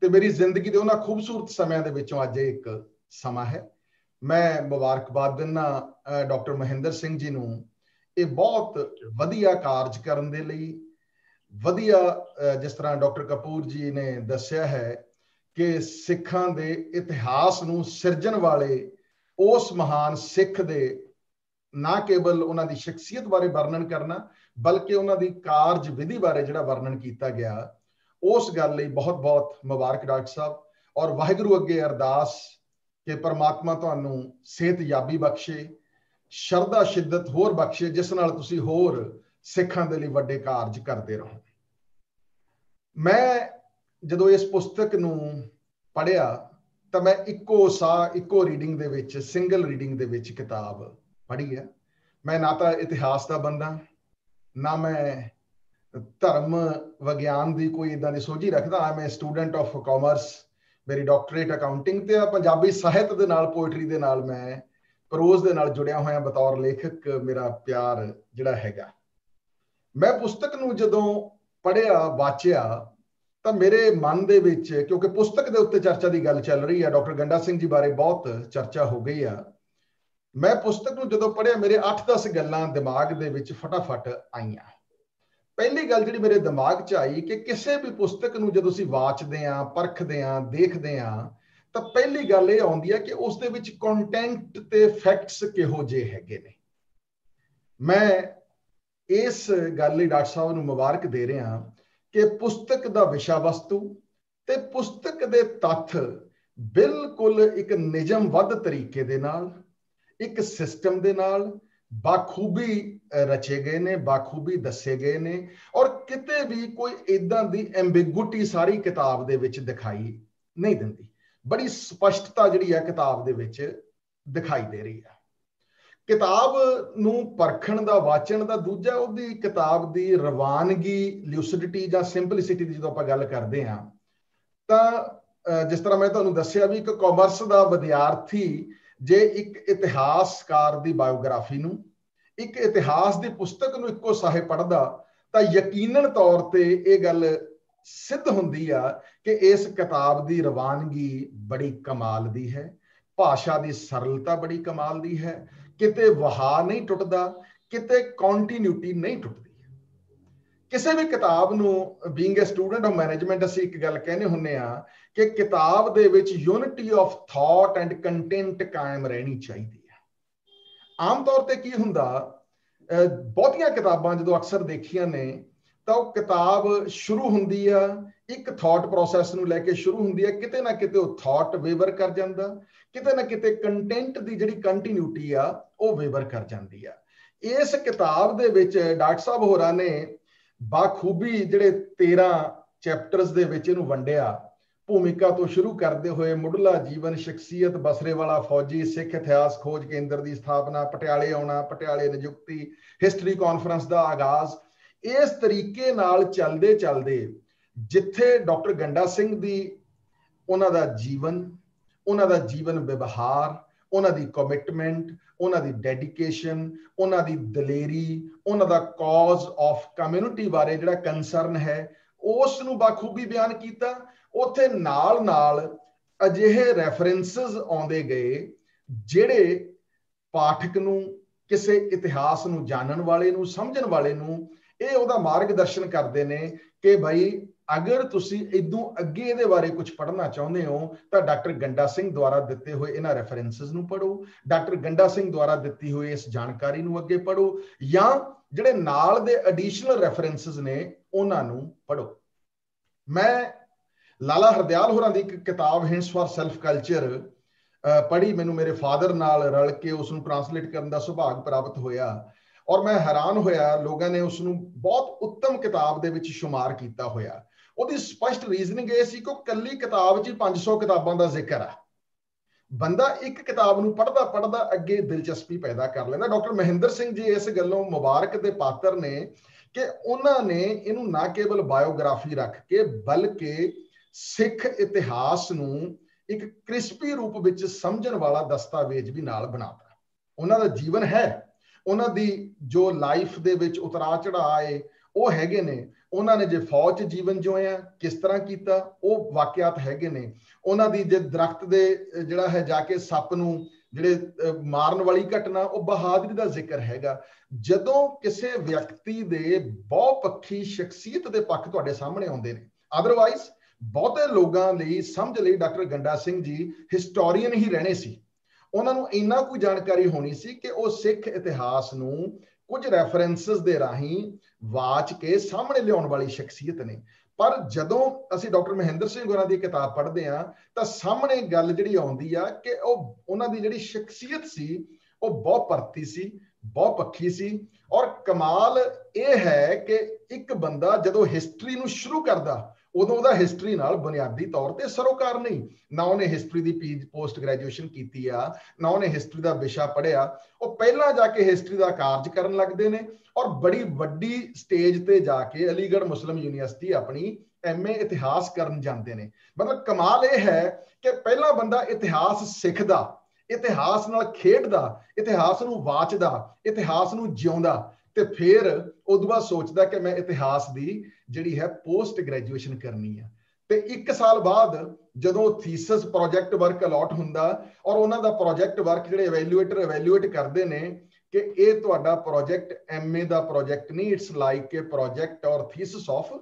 ते मेरी जिंदगी के उन्हां खूबसूरत समियां दे विचों अज एक समा है। मैं मुबारकबाद दिना डॉक्टर मोहिंदर सिंह जी नूं ये बहुत वधिया कार्ज करन दे लई वधिया जिस तरह डॉक्टर कपूर जी ने दस्सिया है कि सिखां दे इतिहास नूं सिरजण वाले उस महान सिख दे ना केवल उन्हां दी शख्सियत बारे वर्णन करना बल्कि उन्हां दी कार्ज विधि बारे जिहड़ा वर्णन किया गया उस गल लई बहुत बहुत मुबारक डॉक्टर साहब। और वाहिगुरू अगे अरदास कि परमात्मा तुहानूं सेहत याबी बख्शे, शरदा शिद्दत होर बख्शे, जिस नाल तुसीं होर सिखां दे लई वड्डे कार्ज करदे रहो। मैं जदों इस पुस्तक नूं पढ़िया तो मैं इको रीडिंग दे विच सिंगल रीडिंग दे विच किताब पढ़ी है। मैं ना तो इतिहास का बंदा ना मैं धर्म विज्ञान की कोई इदा की सोझी रखता। मैं स्टूडेंट ऑफ कॉमर्स, मेरी डॉक्टरेट अकाउंटिंग ते पंजाबी साहित्य दे नाल पोएट्री दे नाल मैं प्रोज दे नाल जुड़िया होया बतौर लेखक मेरा प्यार जिहड़ा हैगा। मैं पुस्तक नूं जदों पढ़िया वाचिया तो मेरे मन दे विच क्योंकि पुस्तक दे उत्ते चर्चा की गल चल रही है, डॉक्टर गंडा सिंह जी बारे बहुत चर्चा हो गई है। मैं पुस्तक नूं जदों पढ़िया मेरे 8-10 गल्लां दिमाग दे विच फटाफट आईयां। पहली गल जिहड़ी मेरे दिमाग च आई कि किसी भी पुस्तक नूं जदों असीं वाचदे हां परखदे हां देखदे हां तो पहली गल इह आउंदी है कि उस दे विच कंटेंट ते फैक्ट्स किहो जे हैगे ने। मैं इस गल लई डॉक्टर साहब नूं मुबारक दे रिहा कि पुस्तक दा विशा वस्तु ते पुस्तक दे तत्थ बिल्कुल एक निजमबद्ध तरीके दे नाल एक सिस्टम दे नाल बाखूबी रचे गए ने, बाखूबी दसे गए ने और किते भी कोई इदां दी एम्बिगुटी सारी किताब दे विच दिखाई नहीं दिंदी। बड़ी स्पष्टता जिहड़ी है किताब दे विच दिखाई दे रही है। किताब नूं परखण दा वाचण दा दूजा उहदी किताब दी रवानगी ल्यूसिडिटी जां सिंपलिसिटी दी जदों आपां गल करदे हां तां जिस तरह मैं तुहानूं दस्सिया भी कि कॉमर्स दा विद्यार्थी जे एक इतिहासकार दी बायोग्राफी नूं एक इतिहास दी पुस्तक नूं इक्को साहे पढ़दा तां यकीनन तौर ते इह गल सिद्ध हुंदी आ कि इस किताब दी रवानगी बड़ी कमाल दी है, भाषा की सरलता बड़ी कमाल दी है, किते वहा नहीं टुटदा, किते कॉन्टीन्यूटी नहीं टुटदी। किसी भी किताब नूं being a student of management असीं एक गल कहने हुन्ने आ कि किताब दे विच unity of thought and content कायम रहनी चाहिदी है। आम तौर ते की हुंदा बहुतियां किताबां जदों अक्सर देखियां ने तां ओह किताब शुरू हुंदी आ एक थॉट प्रोसैस नूं लैके शुरू हुंदी है, किते ना किते ओह थॉट वेवर कर जांदा, किते ना किते कंटेंट दी जिहड़ी कंटिन्यूटी आ ओह वेवर कर जांदी आ। इस किताब दे विच डॉक्टर साहब होरां ने बाखूबी जिहड़े 13 चैप्टर्स दे विच इहनूं वंडिया भूमिका तो शुरू करते हुए मुढ़ला जीवन, शख्सीयत, बसरे वाला फौजी, सिख इतिहास खोज केंद्र की स्थापना, पटियाले आना, पटियाले नियुक्ति, हिस्टरी कॉन्फ्रेंस का आगाज, इस तरीके नाल चलते चलते जिथे डॉक्टर गंडा सिंह दी उन्हां दा जीवन, उन्हां दा जीवन व्यवहार, उन्हां दी कमिटमेंट, उन्हां दी डेडिकेशन, उन्हां दी दलेरी, उन्हां दा कॉज ऑफ कम्यूनिटी बारे जिहड़ा कंसर्न है उस नूं बखूबी बयान किया। उत्थे नाल नाल अजिहे रेफरेंसेस आउंदे गए जिहड़े पाठक नूं, किसे इतिहास नूं जानन वाले नूं, समझण वाले नूं ਇਹ ਉਹਦਾ ਮਾਰਗਦਰਸ਼ਨ ਕਰਦੇ ਨੇ ਕਿ ਭਾਈ ਅਗਰ ਤੁਸੀਂ ਇਦੋਂ ਅੱਗੇ ਇਹਦੇ ਬਾਰੇ ਕੁਝ ਪੜ੍ਹਨਾ ਚਾਹੁੰਦੇ ਹੋ ਤਾਂ ਡਾਕਟਰ ਗੰਡਾ ਸਿੰਘ ਦੁਆਰਾ ਦਿੱਤੇ ਹੋਏ ਇਹਨਾਂ ਰੈਫਰੈਂਸਸ ਨੂੰ ਪੜ੍ਹੋ, ਡਾਕਟਰ ਗੰਡਾ ਸਿੰਘ ਦੁਆਰਾ ਦਿੱਤੀ ਹੋਈ ਇਸ ਜਾਣਕਾਰੀ ਨੂੰ ਅੱਗੇ ਪੜ੍ਹੋ, ਜਾਂ ਜਿਹੜੇ ਨਾਲ ਦੇ ਐਡੀਸ਼ਨਲ ਰੈਫਰੈਂਸਸ ਨੇ ਉਹਨਾਂ ਨੂੰ ਪੜ੍ਹੋ। ਮੈਂ ਲਾਲਾ ਹਰਦਿਆਲ ਹੋਰਾਂ ਦੀ ਇੱਕ ਕਿਤਾਬ ਹਿੰਟਸ ਫਾਰ ਸੈਲਫ ਕਲਚਰ ਪੜ੍ਹੀ, ਮੈਨੂੰ ਮੇਰੇ ਫਾਦਰ ਨਾਲ ਰਲ ਕੇ ਉਸ ਨੂੰ ਟਰਾਂਸਲੇਟ ਕਰਨ ਦਾ ਸੁਭਾਗ ਪ੍ਰਾਪਤ ਹੋਇਆ और मैं हैरान होया लोगों ने उसनूं बहुत उत्तम किताब दे विच शुमार कीता होया। उहदी स्पष्ट रीजनिंग इह सी कि कल्ली किताब 'च 500 किताबां दा जिक्र आ, बंदा एक किताब नूं पढ़दा पढ़दा अगे दिलचस्पी पैदा कर लैंदा। डॉक्टर मोहिंदर सिंह जी इस गल्लों मुबारक दे पात्र ने कि उन्हां ने इहनूं ना केवल बायोग्राफी रख के बल्कि सिख इतिहास नूं एक क्रिस्पी रूप विच समझण वाला दस्तावेज भी नाल बनाता। उन्हां दा जीवन है, ਉਹਨਾਂ ਦੀ जो लाइफ ਦੇ ਵਿੱਚ ਉਤਰਾ ਚੜਾਏ ਉਹ ਹੈਗੇ ਨੇ, ਉਹਨਾਂ ਨੇ ਜੇ ਫੌਜ 'ਚ ਜੀਵਨ ਜਿਉਇਆ किस तरह ਕੀਤਾ ਉਹ ਵਾਕਿਆਤ ਹੈਗੇ ਨੇ, ਉਹਨਾਂ ਦੀ ਜੇ ਦਰਖਤ ਦੇ ਜਿਹੜਾ ਹੈ ਜਾ ਕੇ ਸੱਪ ਨੂੰ ਜਿਹੜੇ ਮਾਰਨ ਵਾਲੀ ਘਟਨਾ ਉਹ ਬਹਾਦਰੀ ਦਾ ਜ਼ਿਕਰ ਹੈਗਾ। ਜਦੋਂ ਕਿਸੇ ਵਿਅਕਤੀ ਦੇ ਬਹੁਪੱਖੀ ਸ਼ਖਸੀਅਤ ਦੇ ਪੱਖ ਤੁਹਾਡੇ ਸਾਹਮਣੇ ਆਉਂਦੇ ਨੇ, ਅਦਰਵਾਈਜ਼ ਬਹੁਤੇ ਲੋਕਾਂ ਲਈ ਸਮਝ ਲਈ ਡਾਕਟਰ ਗੰਡਾ ਸਿੰਘ ਜੀ ਹਿਸਟੋਰੀਅਨ ਹੀ ਰਹਿਣੇ ਸੀ। ਉਹਨਾਂ ਨੂੰ ਇੰਨਾ ਕੋਈ ਜਾਣਕਾਰੀ ਹੋਣੀ ਸੀ ਕਿ ਉਹ ਸਿੱਖ ਇਤਿਹਾਸ ਨੂੰ ਕੁਝ ਰੈਫਰੈਂਸਸ ਦੇ ਰਾਹੀਂ ਵਾਚ ਕੇ ਸਾਹਮਣੇ ਲਿਆਉਣ ਵਾਲੀ ਸ਼ਖਸੀਅਤ ਨੇ। ਪਰ ਜਦੋਂ ਅਸੀਂ ਡਾਕਟਰ ਮਹਿੰਦਰ ਸਿੰਘ ਹੋਰਾਂ ਦੀ ਕਿਤਾਬ ਪੜ੍ਹਦੇ ਹਾਂ ਤਾਂ ਸਾਹਮਣੇ ਗੱਲ ਜਿਹੜੀ ਆਉਂਦੀ ਆ ਕਿ ਉਹ ਉਹਨਾਂ ਦੀ ਜਿਹੜੀ ਸ਼ਖਸੀਅਤ ਸੀ ਉਹ ਬਹੁਪਰਤੀ ਸੀ, ਬਹੁਪੱਖੀ ਸੀ। ਔਰ ਕਮਾਲ ਇਹ ਹੈ ਕਿ ਇੱਕ ਬੰਦਾ ਜਦੋਂ ਹਿਸਟਰੀ ਨੂੰ ਸ਼ੁਰੂ ਕਰਦਾ ਉਦੋਂ ਉਹਦਾ ਹਿਸਟਰੀ ਨਾਲ ਬੁਨਿਆਦੀ ਤੌਰ ਤੇ ਸਰੋਕਾਰ ਨਹੀਂ, ਨਾ ਉਹਨੇ ਹਿਸਟਰੀ ਦੀ ਪੋਸਟ ਗ੍ਰੈਜੂਏਸ਼ਨ ਕੀਤੀ ਆ, ਨਾ ਉਹਨੇ ਹਿਸਟਰੀ ਦਾ ਵਿਸ਼ਾ ਪੜ੍ਹਿਆ, ਉਹ ਪਹਿਲਾਂ ਜਾ ਕੇ ਹਿਸਟਰੀ ਦਾ ਕਾਰਜ ਕਰਨ ਲੱਗਦੇ ਨੇ ਔਰ ਬੜੀ ਵੱਡੀ ਸਟੇਜ ਤੇ ਜਾ ਕੇ ਅਲੀਗੜ੍ਹ ਮੁਸਲਿਮ ਯੂਨੀਵਰਸਿਟੀ ਆਪਣੀ ਐਮਏ ਇਤਿਹਾਸ ਕਰਨ ਜਾਂਦੇ ਨੇ। ਮਤਲਬ ਕਮਾਲ ਇਹ ਹੈ ਕਿ ਪਹਿਲਾਂ ਬੰਦਾ ਇਤਿਹਾਸ ਸਿੱਖਦਾ, ਇਤਿਹਾਸ ਨਾਲ ਖੇਡਦਾ, ਇਤਿਹਾਸ ਨੂੰ ਵਾਚਦਾ, ਇਤਿਹਾਸ ਨੂੰ ਜਿਉਂਦਾ ਤੇ ਫਿਰ ਉਦੋਂ ਬਾਅਦ ਸੋਚਦਾ ਕਿ ਮੈਂ ਇਤਿਹਾਸ ਦੀ ਜਿਹੜੀ ਹੈ ਪੋਸਟ ਗ੍ਰੈਜੂਏਸ਼ਨ ਕਰਨੀ ਆ। ਤੇ ਇੱਕ ਸਾਲ ਬਾਅਦ ਜਦੋਂ ਥੀਸਿਸ ਪ੍ਰੋਜੈਕਟ ਵਰਕ ਅਲੋਟ ਹੁੰਦਾ ਔਰ ਉਹਨਾਂ ਦਾ ਪ੍ਰੋਜੈਕਟ ਵਰਕ ਜਿਹੜੇ ਇਵੈਲੂਏਟਰ ਇਵੈਲੂਏਟ ਕਰਦੇ ਨੇ ਕਿ ਇਹ ਤੁਹਾਡਾ ਪ੍ਰੋਜੈਕਟ ਐਮਏ ਦਾ ਪ੍ਰੋਜੈਕਟ ਨਹੀਂ, it's like a project or thesis of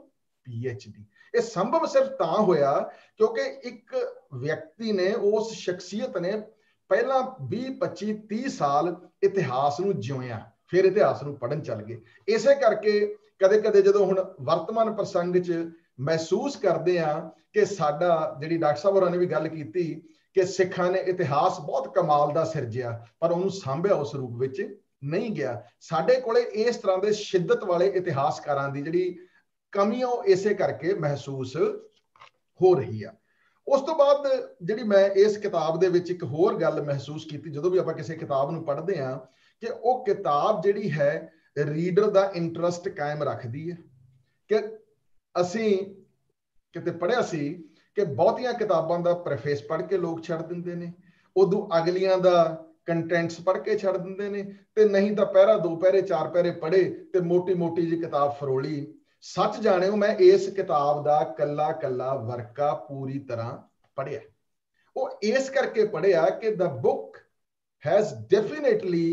PhD. ਇਹ ਸੰਭਵ ਸਿਰਫ ਤਾਂ ਹੋਇਆ ਕਿਉਂਕਿ ਇੱਕ ਵਿਅਕਤੀ ਨੇ, ਉਸ ਸ਼ਖਸੀਅਤ ਨੇ ਪਹਿਲਾਂ 20-25-30 ਸਾਲ ਇਤਿਹਾਸ ਨੂੰ ਜਿਉਇਆ, ਫਿਰ ਇਤਿਹਾਸ ਨੂੰ ਪੜ੍ਹਨ ਚੱਲ ਗਏ। ਇਸੇ ਕਰਕੇ ਕਦੇ ਕਦੇ ਜਦੋਂ ਹੁਣ ਵਰਤਮਾਨ ਪ੍ਰਸੰਗ 'ਚ ਮਹਿਸੂਸ ਕਰਦੇ ਹਾਂ ਕਿ ਸਾਡਾ ਜਿਹੜੀ ਡਾਕਟਰ ਸਾਹਿਬ ਹੋਰਾਂ ਨੇ ਵੀ ਗੱਲ ਕੀਤੀ ਕਿ ਸਿੱਖਾਂ ਨੇ ਇਤਿਹਾਸ ਬਹੁਤ ਕਮਾਲ ਦਾ ਸਿਰਜਿਆ ਪਰ ਉਹਨੂੰ ਸਾਂਭਿਆ ਉਸ ਰੂਪ ਵਿੱਚ ਨਹੀਂ ਗਿਆ। ਸਾਡੇ ਕੋਲੇ ਇਸ ਤਰ੍ਹਾਂ ਦੇ ਸ਼ਿੱਦਤ ਵਾਲੇ ਇਤਿਹਾਸਕਾਰਾਂ ਦੀ ਜਿਹੜੀ ਕਮੀ ਆ ਉਹ ਇਸੇ ਕਰਕੇ ਮਹਿਸੂਸ ਹੋ ਰਹੀ ਆ। ਉਸ ਤੋਂ ਬਾਅਦ ਜਿਹੜੀ ਮੈਂ ਇਸ ਕਿਤਾਬ ਦੇ ਵਿੱਚ ਇੱਕ ਹੋਰ ਗੱਲ ਮਹਿਸੂਸ ਕੀਤੀ, ਜਦੋਂ ਵੀ ਆਪਾਂ ਕਿਸੇ ਕਿਤਾਬ ਨੂੰ ਪੜ੍ਹਦੇ ਹਾਂ कि वो किताब जिहड़ी है रीडर का इंटरस्ट कायम रखती है। कि असीं किते पढ़िया सी कि बहुतियां किताबां दा प्रीफेस पढ़ के लोग छड़ दिंदे ने, उदों अगलियां दा कंटेंट्स पढ़ के छड़ दिंदे ने, ते नहीं तां पैरा दो पैरे चार पैरे पढ़े ते मोटी मोटी जी किताब फरोली। सच जाणिओ मैं इस किताब का कला कला वर्का पूरी तरह पढ़िया। वो इस करके पढ़िया कि the book has definitely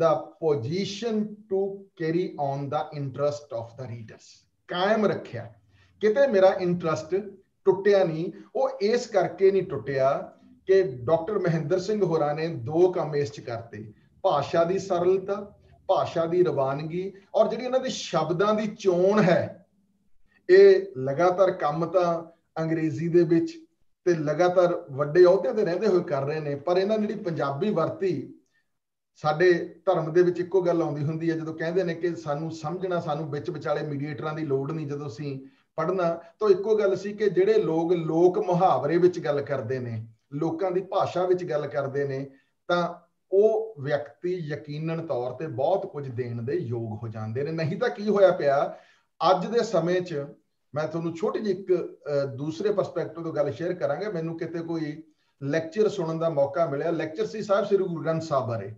the position to carry on the interest of the readers, कायम रखिया, किते मेरा इंटरस्ट टुटिया नहीं। वो इस करके नहीं टुटिया कि डॉक्टर महेंद्र सिंह होरां ने दो काम इस च करते, भाषा की सरलता, भाषा की रवानगी और जिहड़ी उन्हां दे शब्दां की चोण है। ये लगातार काम तां अंग्रेजी दे विच ते लगातार वड्डे अहुदे ते रहिंदे होए कर रहे हैं, पर इन्हां ने जिहड़ी पंजाबी वरती ਸਾਡੇ ਧਰਮ ਦੇ ਵਿੱਚ ਇੱਕੋ ਗੱਲ ਆਉਂਦੀ ਹੁੰਦੀ ਹੈ ਜਦੋਂ ਕਹਿੰਦੇ ਨੇ ਕਿ ਸਾਨੂੰ ਸਮਝਣਾ, ਸਾਨੂੰ ਵਿੱਚ ਵਿਚਾਲੇ ਮੀਡੀਏਟਰਾਂ ਦੀ ਲੋੜ ਨਹੀਂ। ਜਦੋਂ ਅਸੀਂ पढ़ना तो एको गल सी कि जिहड़े लोग लोक मुहावरे विच गल करदे ने, लोकां दी भाषा विच गल करदे ने, तां ਉਹ ਵਿਅਕਤੀ ਯਕੀਨਨ ਤੌਰ ਤੇ ਬਹੁਤ ਕੁਝ ਦੇਣ ਦੇ ਯੋਗ ਹੋ ਜਾਂਦੇ ਨੇ। ਨਹੀਂ ਤਾਂ ਕੀ ਹੋਇਆ ਪਿਆ ਅੱਜ ਦੇ ਸਮੇਂ 'ਚ, ਮੈਂ ਤੁਹਾਨੂੰ ਛੋਟੀ ਜਿਹੀ ਇੱਕ ਦੂਸਰੇ ਪਰਸਪੈਕਟਿਵ ਤੋਂ ਗੱਲ ਸ਼ੇਅਰ ਕਰਾਂਗਾ। ਮੈਨੂੰ ਕਿਤੇ ਕੋਈ ਲੈਕਚਰ ਸੁਣਨ ਦਾ ਮੌਕਾ ਮਿਲਿਆ, ਲੈਕਚਰ ਸੀ ਸਾਹਿਬ ਸ੍ਰੀ ਗੁਰੂ ਗ੍ਰੰਥ ਸਾਹਿਬ ਬਾਰੇ।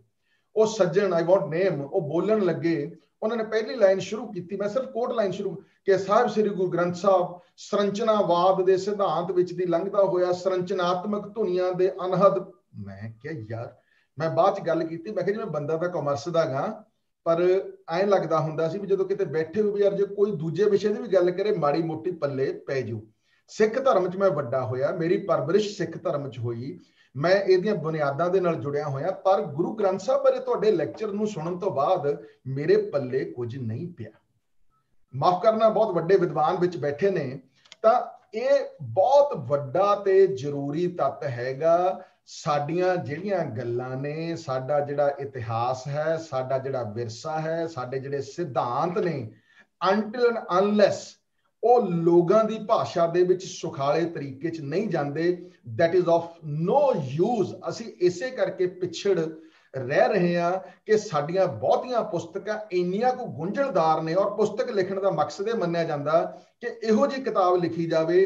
ਉਹ ਸੱਜਣ, ਆਈ ਵਾਂਟ ਨੇਮ, ਉਹ ਬੋਲਣ ਲੱਗੇ, ਉਹਨਾਂ ਨੇ ਪਹਿਲੀ ਲਾਈਨ ਸ਼ੁਰੂ ਕੀਤੀ, ਮੈਂ ਸਿਰਫ ਕੋਟ ਲਾਈਨ ਸ਼ੁਰੂ ਕਿ ਸਾਹਿਬ ਸ੍ਰੀ ਗੁਰੂ ਗ੍ਰੰਥ ਸਾਹਿਬ ਸੰਰਚਨਾਵਾਦ ਦੇ ਸਿਧਾਂਤ ਵਿੱਚ ਦੀ ਲੰਘਦਾ ਹੋਇਆ ਸੰਰਚਨਾਤਮਕ ਧੁਨੀਆਂ ਦੇ ਅਨਹਦ। ਮੈਂ ਕਿਹਾ ਯਾਰ, मैं बाद च गल की, मैं जी मैं बंदा तो कॉमर्स का गा, पर ऐ लगता होंदा सी जो किते बैठे हो भी यार जो कोई दूजे विषय की भी गल करे माड़ी मोटी पल्ले पै जू। सिख धर्म च मैं वड्डा होया, मेरी परवरिश सिख धर्म च होई, मैं इहदियां बुनियादां दे नाल जुड़िया होया, पर गुरु ग्रंथ साहब बारे तुहाडे लैक्चर नूं सुणन तो बाद मेरे पल्ले कुछ नहीं पिया। माफ करना, बहुत वड्डे विद्वान विच बैठे ने। तां इह बहुत वड्डा ते जरूरी तत्त हैगा। ਸਾਡੀਆਂ ਜਿਹੜੀਆਂ ਗੱਲਾਂ ਨੇ, ਸਾਡਾ ਜਿਹੜਾ ਇਤਿਹਾਸ ਹੈ, ਸਾਡਾ ਜਿਹੜਾ ਵਿਰਸਾ ਹੈ, ਸਾਡੇ ਜਿਹੜੇ ਸਿਧਾਂਤ ਨੇ, ਅੰਟਿਲ ਐਂਡ ਅਨਲੈਸ ਉਹ ਲੋਕਾਂ ਦੀ ਭਾਸ਼ਾ ਦੇ ਵਿੱਚ ਸੁਖਾਲੇ ਤਰੀਕੇ 'ਚ ਨਹੀਂ ਜਾਂਦੇ, that is of no use. ਅਸੀਂ ਇਸੇ ਕਰਕੇ ਪਿਛੜ ਰਹਿ ਰਹੇ ਹਾਂ ਕਿ ਸਾਡੀਆਂ ਬਹੁਤੀਆਂ ਪੁਸਤਕਾਂ ਇੰਨੀਆਂ ਕੁ ਗੁੰਝਲਦਾਰ ਨੇ, ਔਰ ਪੁਸਤਕ ਲਿਖਣ ਦਾ ਮਕਸਦ ਇਹ ਮੰਨਿਆ ਜਾਂਦਾ ਕਿ ਇਹੋ ਜਿਹੀ ਕਿਤਾਬ ਲਿਖੀ ਜਾਵੇ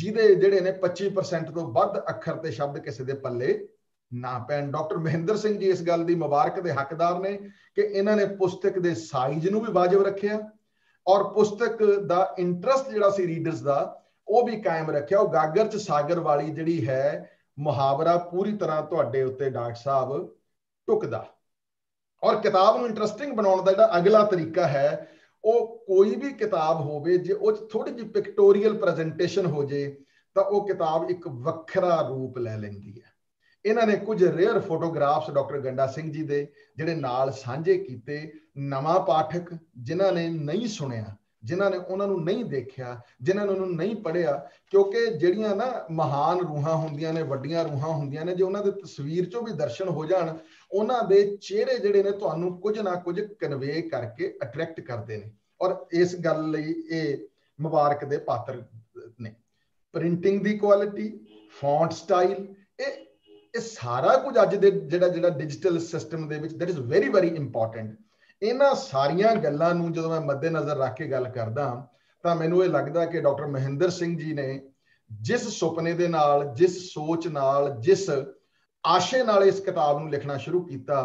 ਜਿਹਦੇ ਜਿਹੜੇ ਨੇ 25% ਤੋਂ ਵੱਧ ਅੱਖਰ ਤੇ ਸ਼ਬਦ ਕਿਸੇ ਦੇ ਪੱਲੇ ਨਾ ਪੈਣ। ਡਾਕਟਰ ਮੋਹਿੰਦਰ ਸਿੰਘ ਜੀ ਇਸ ਗੱਲ ਦੀ ਮੁਬਾਰਕ ਦੇ ਹੱਕਦਾਰ ਨੇ ਕਿ ਇਹਨਾਂ ਨੇ ਪੁਸਤਕ ਦੇ ਸਾਈਜ਼ ਨੂੰ ਵੀ ਵਾਜਬ ਰੱਖਿਆ, ਔਰ ਪੁਸਤਕ ਦਾ ਇੰਟਰਸਟ ਜਿਹੜਾ ਸੀ ਰੀਡਰਸ ਦਾ ਉਹ ਵੀ ਕਾਇਮ ਰੱਖਿਆ। ਉਹ ਗਾਗਰ 'ਚ ਸਾਗਰ ਵਾਲੀ ਜਿਹੜੀ ਹੈ ਮੁਹਾਵਰਾ ਪੂਰੀ ਤਰ੍ਹਾਂ ਤੁਹਾਡੇ ਉੱਤੇ ਡਾਕਟਰ ਸਾਹਿਬ ਟੁਕਦਾ। ਔਰ ਕਿਤਾਬ ਨੂੰ ਇੰਟਰਸਟਿੰਗ ਬਣਾਉਣ ਦਾ ਜਿਹੜਾ ਅਗਲਾ ਤਰੀਕਾ ਹੈ, ਉਹ ਕੋਈ ਵੀ ਕਿਤਾਬ ਹੋਵੇ ਜੇ ਉਹ 'ਚ ਥੋੜੀ ਜਿਹੀ ਪਿਕਟੋਰੀਅਲ ਪ੍ਰੈਜੈਂਟੇਸ਼ਨ ਹੋ ਜੇ ਤਾਂ ਉਹ ਕਿਤਾਬ ਇੱਕ ਵੱਖਰਾ ਰੂਪ ਲੈ ਲੈਂਦੀ ਹੈ। ਇਹਨਾਂ ਨੇ ਕੁਝ rare photographs doctor Ganda Singh ji ਦੇ ਜਿਹੜੇ ਨਾਲ ਸਾਂਝੇ ਕੀਤੇ, ਨਵਾਂ ਪਾਠਕ ਜਿਨ੍ਹਾਂ ਨੇ ਨਹੀਂ ਸੁਣਿਆ, ਜਿਨ੍ਹਾਂ ਨੇ ਉਹਨਾਂ ਨੂੰ ਨਹੀਂ ਦੇਖਿਆ, ਜਿਨ੍ਹਾਂ ਨੇ ਉਹਨੂੰ ਨਹੀਂ ਪੜ੍ਹਿਆ, ਕਿਉਂਕਿ ਜਿਹੜੀਆਂ ਨਾ ਮਹਾਨ ਰੂਹਾਂ ਹੁੰਦੀਆਂ ਨੇ, ਵੱਡੀਆਂ ਰੂਹਾਂ ਹੁੰਦੀਆਂ ਨੇ, ਜੇ ਉਹਨਾਂ ਦੇ ਤਸਵੀਰ 'ਚੋਂ ਵੀ ਦਰਸ਼ਨ ਹੋ ਜਾਣ, ਉਹਨਾਂ ਦੇ ਚਿਹਰੇ ਜਿਹੜੇ ਨੇ ਤੁਹਾਨੂੰ ਕੁਝ ਨਾ ਕੁਝ ਕਨਵੇ ਕਰਕੇ ਅਟਰੈਕਟ ਕਰਦੇ ਨੇ, ਔਰ ਇਸ ਗੱਲ ਲਈ ਇਹ ਮੁਬਾਰਕ ਦੇ ਪਾਤਰ ਨੇ। ਪ੍ਰਿੰਟਿੰਗ ਦੀ ਕੁਆਲਿਟੀ, ਫੌਂਟ ਸਟਾਈਲ, ਇਹ ਸਾਰਾ ਕੁਝ ਅੱਜ ਦੇ ਜਿਹੜਾ ਡਿਜੀਟਲ ਸਿਸਟਮ ਦੇ ਵਿੱਚ that is very very important. ਇਹਨਾਂ ਸਾਰੀਆਂ ਗੱਲਾਂ ਨੂੰ ਜਦੋਂ ਮੈਂ ਮੱਦੇ ਨਜ਼ਰ ਰੱਖ ਕੇ ਗੱਲ ਕਰਦਾ ਤਾਂ ਮੈਨੂੰ ਇਹ ਲੱਗਦਾ ਕਿ ਡਾਕਟਰ ਮੋਹਿੰਦਰ ਸਿੰਘ ਜੀ ਨੇ ਜਿਸ ਸੁਪਨੇ ਦੇ ਨਾਲ, ਜਿਸ ਸੋਚ ਨਾਲ, ਜਿਸ ਆਸ਼ੇ ਨਾਲ ਇਸ ਕਿਤਾਬ ਨੂੰ ਲਿਖਣਾ ਸ਼ੁਰੂ ਕੀਤਾ,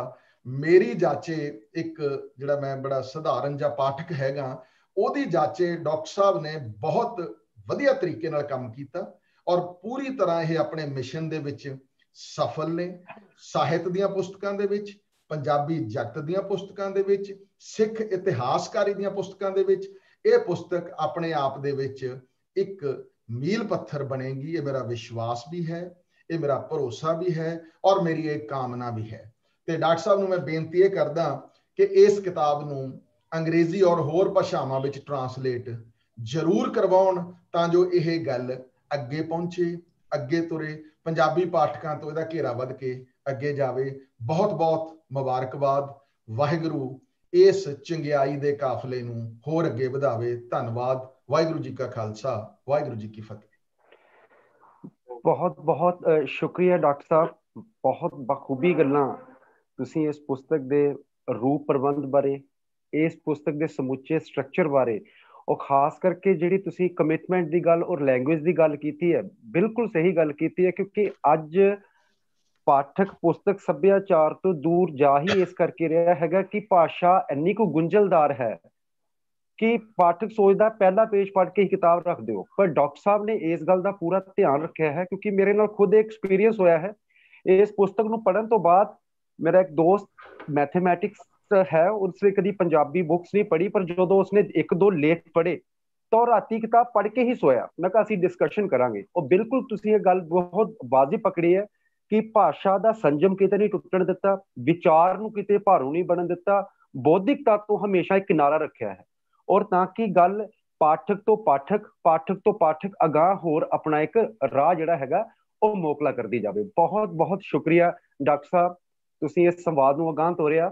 ਮੇਰੀ ਜਾਚੇ ਇੱਕ ਜਿਹੜਾ ਮੈਂ ਬੜਾ ਸਧਾਰਨ ਜਿਹਾ ਪਾਠਕ ਹੈਗਾ, ਉਹਦੀ ਜਾਚੇ ਡਾਕਟਰ ਸਾਹਿਬ ਨੇ ਬਹੁਤ ਵਧੀਆ ਤਰੀਕੇ ਨਾਲ ਕੰਮ ਕੀਤਾ, ਔਰ ਪੂਰੀ ਤਰ੍ਹਾਂ ਇਹ ਆਪਣੇ ਮਿਸ਼ਨ ਦੇ ਵਿੱਚ ਸਫਲ ਨੇ। ਸਾਹਿਤ ਦੀਆਂ ਪੁਸਤਕਾਂ ਦੇ ਵਿੱਚ, ਪੰਜਾਬੀ ਜਗਤ ਦੀਆਂ ਪੁਸਤਕਾਂ ਦੇ ਵਿੱਚ, ਸਿੱਖ ਇਤਿਹਾਸਕਾਰੀ ਦੀਆਂ ਪੁਸਤਕਾਂ ਦੇ ਵਿੱਚ ਇਹ ਪੁਸਤਕ ਆਪਣੇ ਆਪ ਦੇ ਵਿੱਚ ਇੱਕ ਮੀਲ ਪੱਥਰ ਬਣੇਗੀ। ਇਹ ਮੇਰਾ ਵਿਸ਼ਵਾਸ ਵੀ ਹੈ, ਇਹ ਮੇਰਾ ਭਰੋਸਾ ਵੀ ਹੈ, ਔਰ ਮੇਰੀ ਇਹ ਕਾਮਨਾ ਵੀ ਹੈ। ਤੇ ਡਾਕਟਰ ਸਾਹਿਬ ਨੂੰ ਮੈਂ ਬੇਨਤੀ ਇਹ ਕਰਦਾ ਕਿ ਇਸ ਕਿਤਾਬ ਨੂੰ ਅੰਗਰੇਜ਼ੀ ਔਰ ਹੋਰ ਭਾਸ਼ਾਵਾਂ ਵਿੱਚ ਟਰਾਂਸਲੇਟ ਜ਼ਰੂਰ ਕਰਵਾਉਣ ਤਾਂ ਜੋ ਇਹ ਗੱਲ ਅੱਗੇ ਪਹੁੰਚੇ, ਅੱਗੇ ਤੁਰੇ, ਪੰਜਾਬੀ ਪਾਠਕਾਂ ਤੋਂ ਇਹਦਾ ਘੇਰਾ ਵੱਧ ਕੇ ਅੱਗੇ ਜਾਵੇ। ਬਹੁਤ ਬਹੁਤ ਮੁਬਾਰਕਬਾਦ। ਵਾਹਿਗੁਰੂ ਇਸ ਚੰਗਿਆਈ ਦੇ ਕਾਫਲੇ ਨੂੰ ਹੋਰ ਅੱਗੇ ਵਧਾਵੇ। ਧੰਨਵਾਦ। ਵਾਹਿਗੁਰੂ ਜੀ ਕਾ ਖਾਲਸਾ, ਵਾਹਿਗੁਰੂ ਜੀ ਕੀ ਫਤਿਹ। ਬਹੁਤ ਬਹੁਤ ਸ਼ੁਕਰੀਆ ਡਾਕਟਰ ਸਾਹਿਬ, ਬਹੁਤ ਬਖੂਬੀ ਗੱਲਾਂ ਤੁਸੀਂ ਇਸ ਪੁਸਤਕ ਦੇ ਰੂਪ ਪ੍ਰਬੰਧ ਬਾਰੇ, ਇਸ ਪੁਸਤਕ ਦੇ ਸਮੁੱਚੇ ਸਟਰਕਚਰ ਬਾਰੇ, ਉਹ ਖਾਸ ਕਰਕੇ ਜਿਹੜੀ ਤੁਸੀਂ ਕਮਿਟਮੈਂਟ ਦੀ ਗੱਲ ਔਰ ਲੈਂਗੁਏਜ ਦੀ ਗੱਲ ਕੀਤੀ ਹੈ, ਬਿਲਕੁਲ ਸਹੀ ਗੱਲ ਕੀਤੀ ਹੈ, ਕਿਉਂਕਿ ਅੱਜ ਪਾਠਕ ਪੁਸਤਕ ਸੱਭਿਆਚਾਰ ਤੋਂ ਦੂਰ ਜਾ ਹੀ ਇਸ ਕਰਕੇ ਰਿਹਾ ਹੈਗਾ ਕਿ ਭਾਸ਼ਾ ਇੰਨੀ ਕੁ ਗੁੰਝਲਦਾਰ ਹੈ ਕਿ ਪਾਠਕ ਸੋਚਦਾ ਪਹਿਲਾ ਪੇਜ ਪੜ੍ਹ ਕੇ ਹੀ ਕਿਤਾਬ ਰੱਖ ਦਿਓ। ਪਰ ਡਾਕਟਰ ਸਾਹਿਬ ਨੇ ਇਸ ਗੱਲ ਦਾ ਪੂਰਾ ਧਿਆਨ ਰੱਖਿਆ ਹੈ, ਕਿਉਂਕਿ ਮੇਰੇ ਨਾਲ ਖੁਦ ਐਕਸਪੀਰੀਅੰਸ ਹੋਇਆ ਹੈ। ਇਸ ਪੁਸਤਕ ਨੂੰ ਪੜ੍ਹਨ ਤੋਂ ਬਾਅਦ ਮੇਰਾ ਇੱਕ ਦੋਸਤ ਮੈਥਮੈਟਿਕਸ ਹੈ, ਉਸਨੇ ਕਦੀ ਪੰਜਾਬੀ ਬੁੱਕਸ ਨਹੀਂ ਪੜ੍ਹੀ, ਪਰ ਜਦੋਂ ਉਸਨੇ ਇੱਕ ਦੋ ਲੇਖ ਪੜ੍ਹੇ ਤਾਂ ਰਾਤੀ ਕਿਤਾਬ ਪੜ੍ਹ ਕੇ ਹੀ ਸੋਇਆ। ਮੈਂ ਕਿਹਾ ਅਸੀਂ ਡਿਸਕਸ਼ਨ ਕਰਾਂਗੇ। ਉਹ ਬਿਲਕੁਲ ਤੁਸੀਂ ਇਹ ਗੱਲ ਬਹੁਤ ਵਾਜ਼ਿਬ ਪਕੜੀ ਹੈ ਕਿ ਭਾਸ਼ਾ ਦਾ ਸੰਜਮ ਕਿਤੇ ਨਹੀਂ ਟੁੱਟਣ ਦਿੱਤਾ, ਵਿਚਾਰ ਨੂੰ ਕਿਤੇ ਭਾਰੂ ਨਹੀਂ ਬਣਨ ਦਿੱਤਾ, ਬੌਧਿਕਤਾ ਤੋਂ ਹਮੇਸ਼ਾ ਇੱਕ ਕਿਨਾਰਾ ਰੱਖਿਆ ਹੈ, ਔਰ ਤਾਂ ਕਿ ਗੱਲ ਪਾਠਕ ਤੋਂ ਪਾਠਕ ਅਗਾਹ ਹੋਰ ਆਪਣਾ ਇੱਕ ਰਾਹ ਜਿਹੜਾ ਹੈਗਾ ਉਹ ਮੋਕਲਾ ਕਰਦੀ ਜਾਵੇ। ਬਹੁਤ ਬਹੁਤ ਸ਼ੁਕਰੀਆ ਡਾਕਟਰ ਸਾਹਿਬ, ਤੁਸੀਂ ਇਸ ਸੰਵਾਦ ਨੂੰ ਅਗਾਂਹ ਤੋਰਿਆ।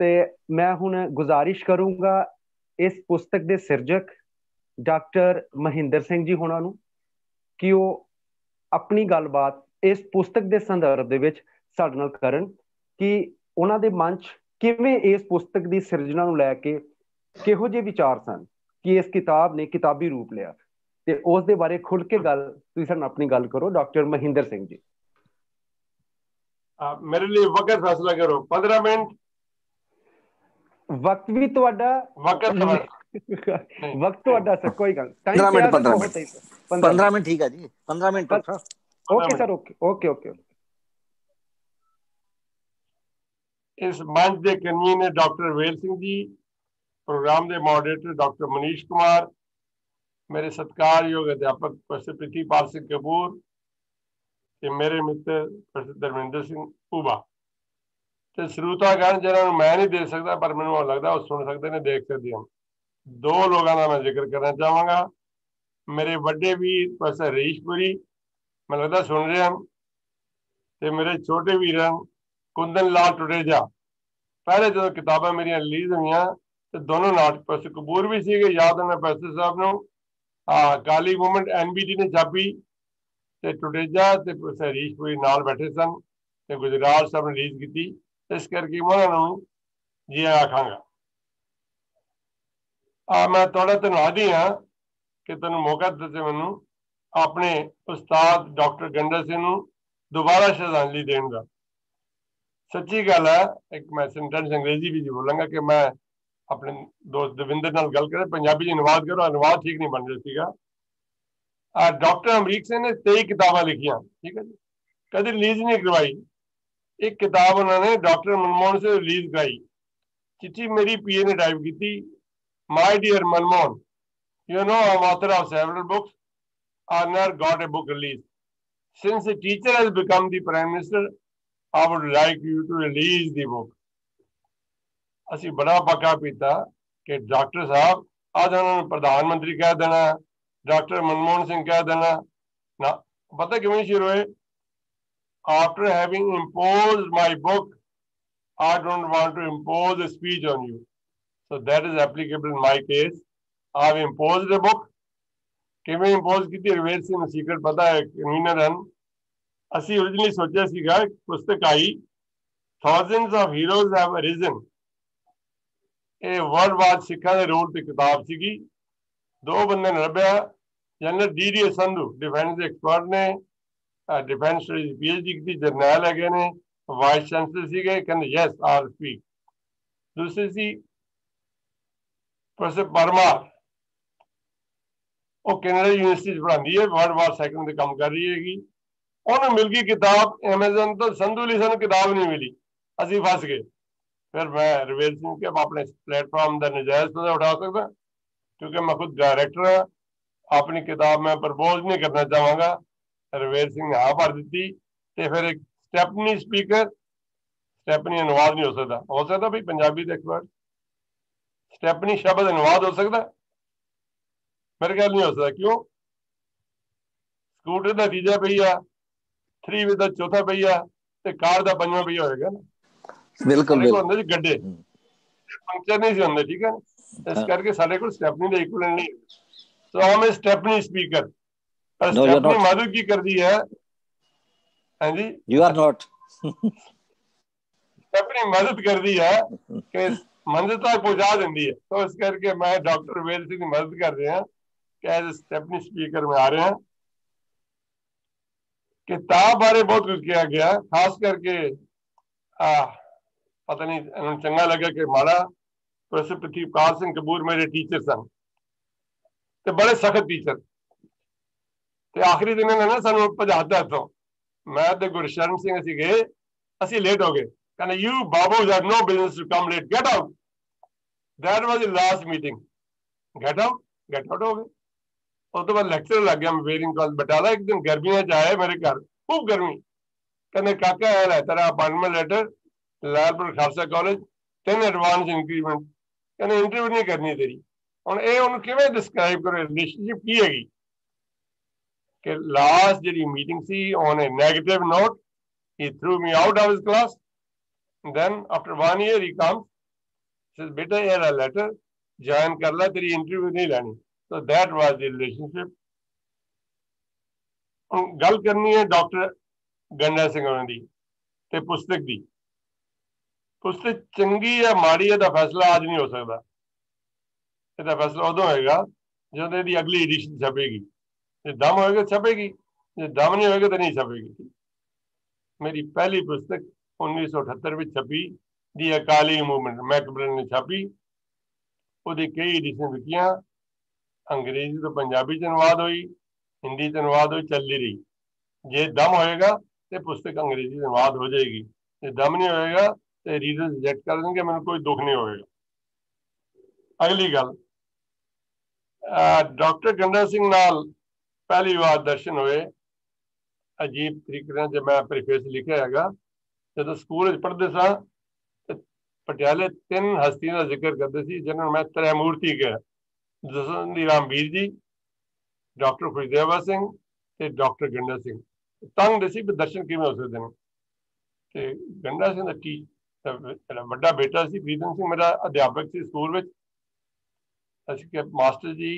ਤੇ ਮੈਂ ਹੁਣ ਗੁਜ਼ਾਰਿਸ਼ ਕਰੂੰਗਾ ਇਸ ਪੁਸਤਕ ਦੇ ਸਿਰਜਕ डॉक्टर महिंदर सिंह जी होना नूं कि वो अपनी गलबात इस पुस्तक के संदर्भ दे विच साडे नाल करन कि उन्हां दे मन च किवें इस पुस्तक की सिरजना नूं लैके किहो जिहे विचार सन कि इस किताब ने किताबी रूप लिया ते उस दे बारे खुल के गल तुसीं साडे नाल अपनी गल करो डॉक्टर महिंदर सिंह जी। मेरे लिए वक्त फैसला करो 15 मिनट वक्त भी तुहाडा वक्त तुहाडा सर कोई गल 15 मिनट ठीक है जी 15 minute okay sir okay okay okay. इस मंच के convener doctor Vel Singh ji, programme के मॉडरेटर डॉक्टर मुनीश कुमार, मेरे सत्कार योग अध्यापक प्रोफेसर प्रिथीपाल सिंह कपूर ते मेरे मित्र प्रोफेसर धर्मिंदर सिंह उबा ते श्रोतागण जिन्होंने मैं नहीं दे सकता पर मैं लगता वो सुन सकते हैं देख सकते हैं। दो लोगों का मैं जिक्र करना चाहवागा, मेरे बड़े वीर प्रोफेसर हरीश पुरी मैं लगता सुन रहे हैं तो मेरे छोटे वीर कुंदन लाल टोडेजा। पहले जो किताबें मेरी रिलीज हुई तो दोनों नाटक प्रोफेसर कपूर भी सीगे याद है प्रोफेसर साहब ने काली मूवमेंट NBT ने छापी तो टुडेजा तो प्रोफेसर हरीश पुरी नाल बैठे सन तो गुजरात साहब ने रिलीज की, इस करके उन्होंने जी आखांगा मैं थोड़ा धन्यवादी हाँ कि तुहानू मौका दिते मैं अपने उस्ताद डॉक्टर गंडा सिंह दोबारा श्रद्धांजलि देने का। सच्ची गल है एक मैं सेंटेंस अंग्रेजी भी बोलांगा कि मैं अपने दोस्त दविंदर नाल गल करे पंजाबी जी अनुवाद करो अनुवाद ठीक नहीं बन रहा। डॉक्टर अमरीक सिंह ने 23 किताबें लिखियां ठीक है जी, कभी रिलीज नहीं करवाई। एक किताब उन्होंने डॉक्टर मनमोहन से रिलीज कराई, चिट्ठी मेरी PA ने टाइप की, my dear Manmohan you know I am author of several books I never got a book release since a teacher has become the prime minister I would like you to release the book. असी बड़ा पक्का पीता कि डॉक्टर साहब आज उन्होंने प्रधानमंत्री कह देना, डॉक्टर मनमोहन सिंह कह देना ना, पता क्यों शुरू हुए after having impose my book I don't want to impose a speech on you so that is applicable in my case I have impose the book. किवें इम्पोज की रवेल सिंह सीक्रेट पता है कन्वीनर हैं। असी ओरिजिनली सोचा सीगा पुस्तक आई thousands of heroes have arisen ਇਹ वर्ल्ड वार सिखा के रोल से किताब सी, दो बंद ने लभ्या general DD Sandhu defence expert ने डिफेंस PhD की, जरनैल है ने वाइस चांसलर से कहते यस आर स्पीक। दूसरी सी प्रोफेसर परमार वो कैनेडा यूनिवर्सिटी पढ़ाती है वर्ल्ड वार 2 काम कर रही हैगी, उन्होंने मिल गई किताब एमेजन तो संधु ली सू किताब नहीं मिली असी फस गए। फिर मैं रवेल सिंह के अपने प्लेटफॉर्म का नजायज फायदा उठा सकता क्योंकि मैं खुद डायरेक्टर हाँ, अपनी किताब मैं प्रपोज नहीं करना चाहवागा रवेल सिंह ने हाँ भर दी। तो फिर एक स्टैपनी स्पीकर स्टैपनी अनुवाद नहीं हो सकता भाई पंजाबी का एक्सपर्ट स्टैपनी शब्द अनुवाद हो सकता मेरे ख्याल नहीं हो सकता। क्यों? स्कूटर का 3वा पहिया, 3 वी का 4था पहिया तो कार का 5वां पहिया होगा ना, बिल्कुल बिल्कुल गड्ढे पंक्चर नहीं होंगे ठीक है। इस करके सारे को स्टेपनी का इक्वल नहीं तो हम स्टेपनी स्पीकर स्टेपनी माधु की कर दी है हां जी यू आर नॉट स्टेपनी मदद कर दी है कि मंजिल तक पहुंचा देती है। तो इस करके मैं डॉक्टर वेल सिंह की मदद कर रहे हैं कि एज स्टेपनी स्पीकर में आ रहे हैं। किताब बारे बहुत कुछ किया गया खास करके पता नहीं इन्होंने चंगा लगा कि माड़ा प्रोफेसर प्रिथीपाल सिंह कपूर मेरे टीचर सन तो बड़े सख्त टीचर तो आखिरी दिन ने ना सू भजाता इतों मैं तो गुरशरण सिंह असी गए असी लेट हो गए कहना you babu have no business to come late get out that was the last meeting get out हो गए। उस तो बाद लैक्चर लग गया वेरिंग कॉल बटाला एक दिन गर्मियां च आए मेरे घर खूब गर्मी कहने काका है ला तेरा appointment letter Lalpur Khalsa college 10 advance increment कहने इंटरव्यू नहीं करनी तेरी हम ये किमें डिस्क्राइब करो रिलेशनशिप की हैगी कि लास्ट जी मीटिंग सी on a negative note he threw me out of his class then after 1 year he comes बेटा ये लेटर ज्वाइन कर ला तेरी इंटरव्यू नहीं लैनी So that was the relationship. गल करनी है डॉक्टर गंडा सिंह दी ते पुस्तक दी। पुस्तक चंगी या माड़ी का फैसला आज नहीं हो सकता, इसका फैसला उदों होगा जब इसकी अगली एडिशन छपेगी। जो दम होगा छपेगी, जो दम नहीं होगा तो नहीं छपेगी। मेरी पहली पुस्तक 1978 में छपी, दी अकाली मूवमेंट मैकबरन ने छापी। उसकी कई एडिशन बिकिया, अंग्रेजी तो पंजाबी अनुवाद हुई, हिंदी अनुवाद हुई, चलती रही। जे दम होएगा तो पुस्तक अंग्रेजी अनुवाद हो जाएगी, जो दम नहीं होएगा तो रीडर रिजेक्ट कर देंगे, मैंने कोई दुख नहीं होएगा। अगली गल, डॉक्टर गंडा सिंह नाल पहली बार दर्शन हुए अजीब तरीके। जो मैं प्रीफेस लिखा है जो स्कूल पढ़ते स पटियाले 3 हस्तियों का जिक्र करते थे जिन्होंने मैं त्रिमूर्ति कहा, जसवंती राम वीर जी, डॉक्टर खुशदेवा सिंह ते डॉक्टर गंडा सिंह। तंग दसी भी दर्शन किमें हो सकते हैं। तो गंडा सिंह का बड़ा बेटा सी, वीर सिंह मेरा अध्यापक से स्कूल में। अच्छा मास्टर जी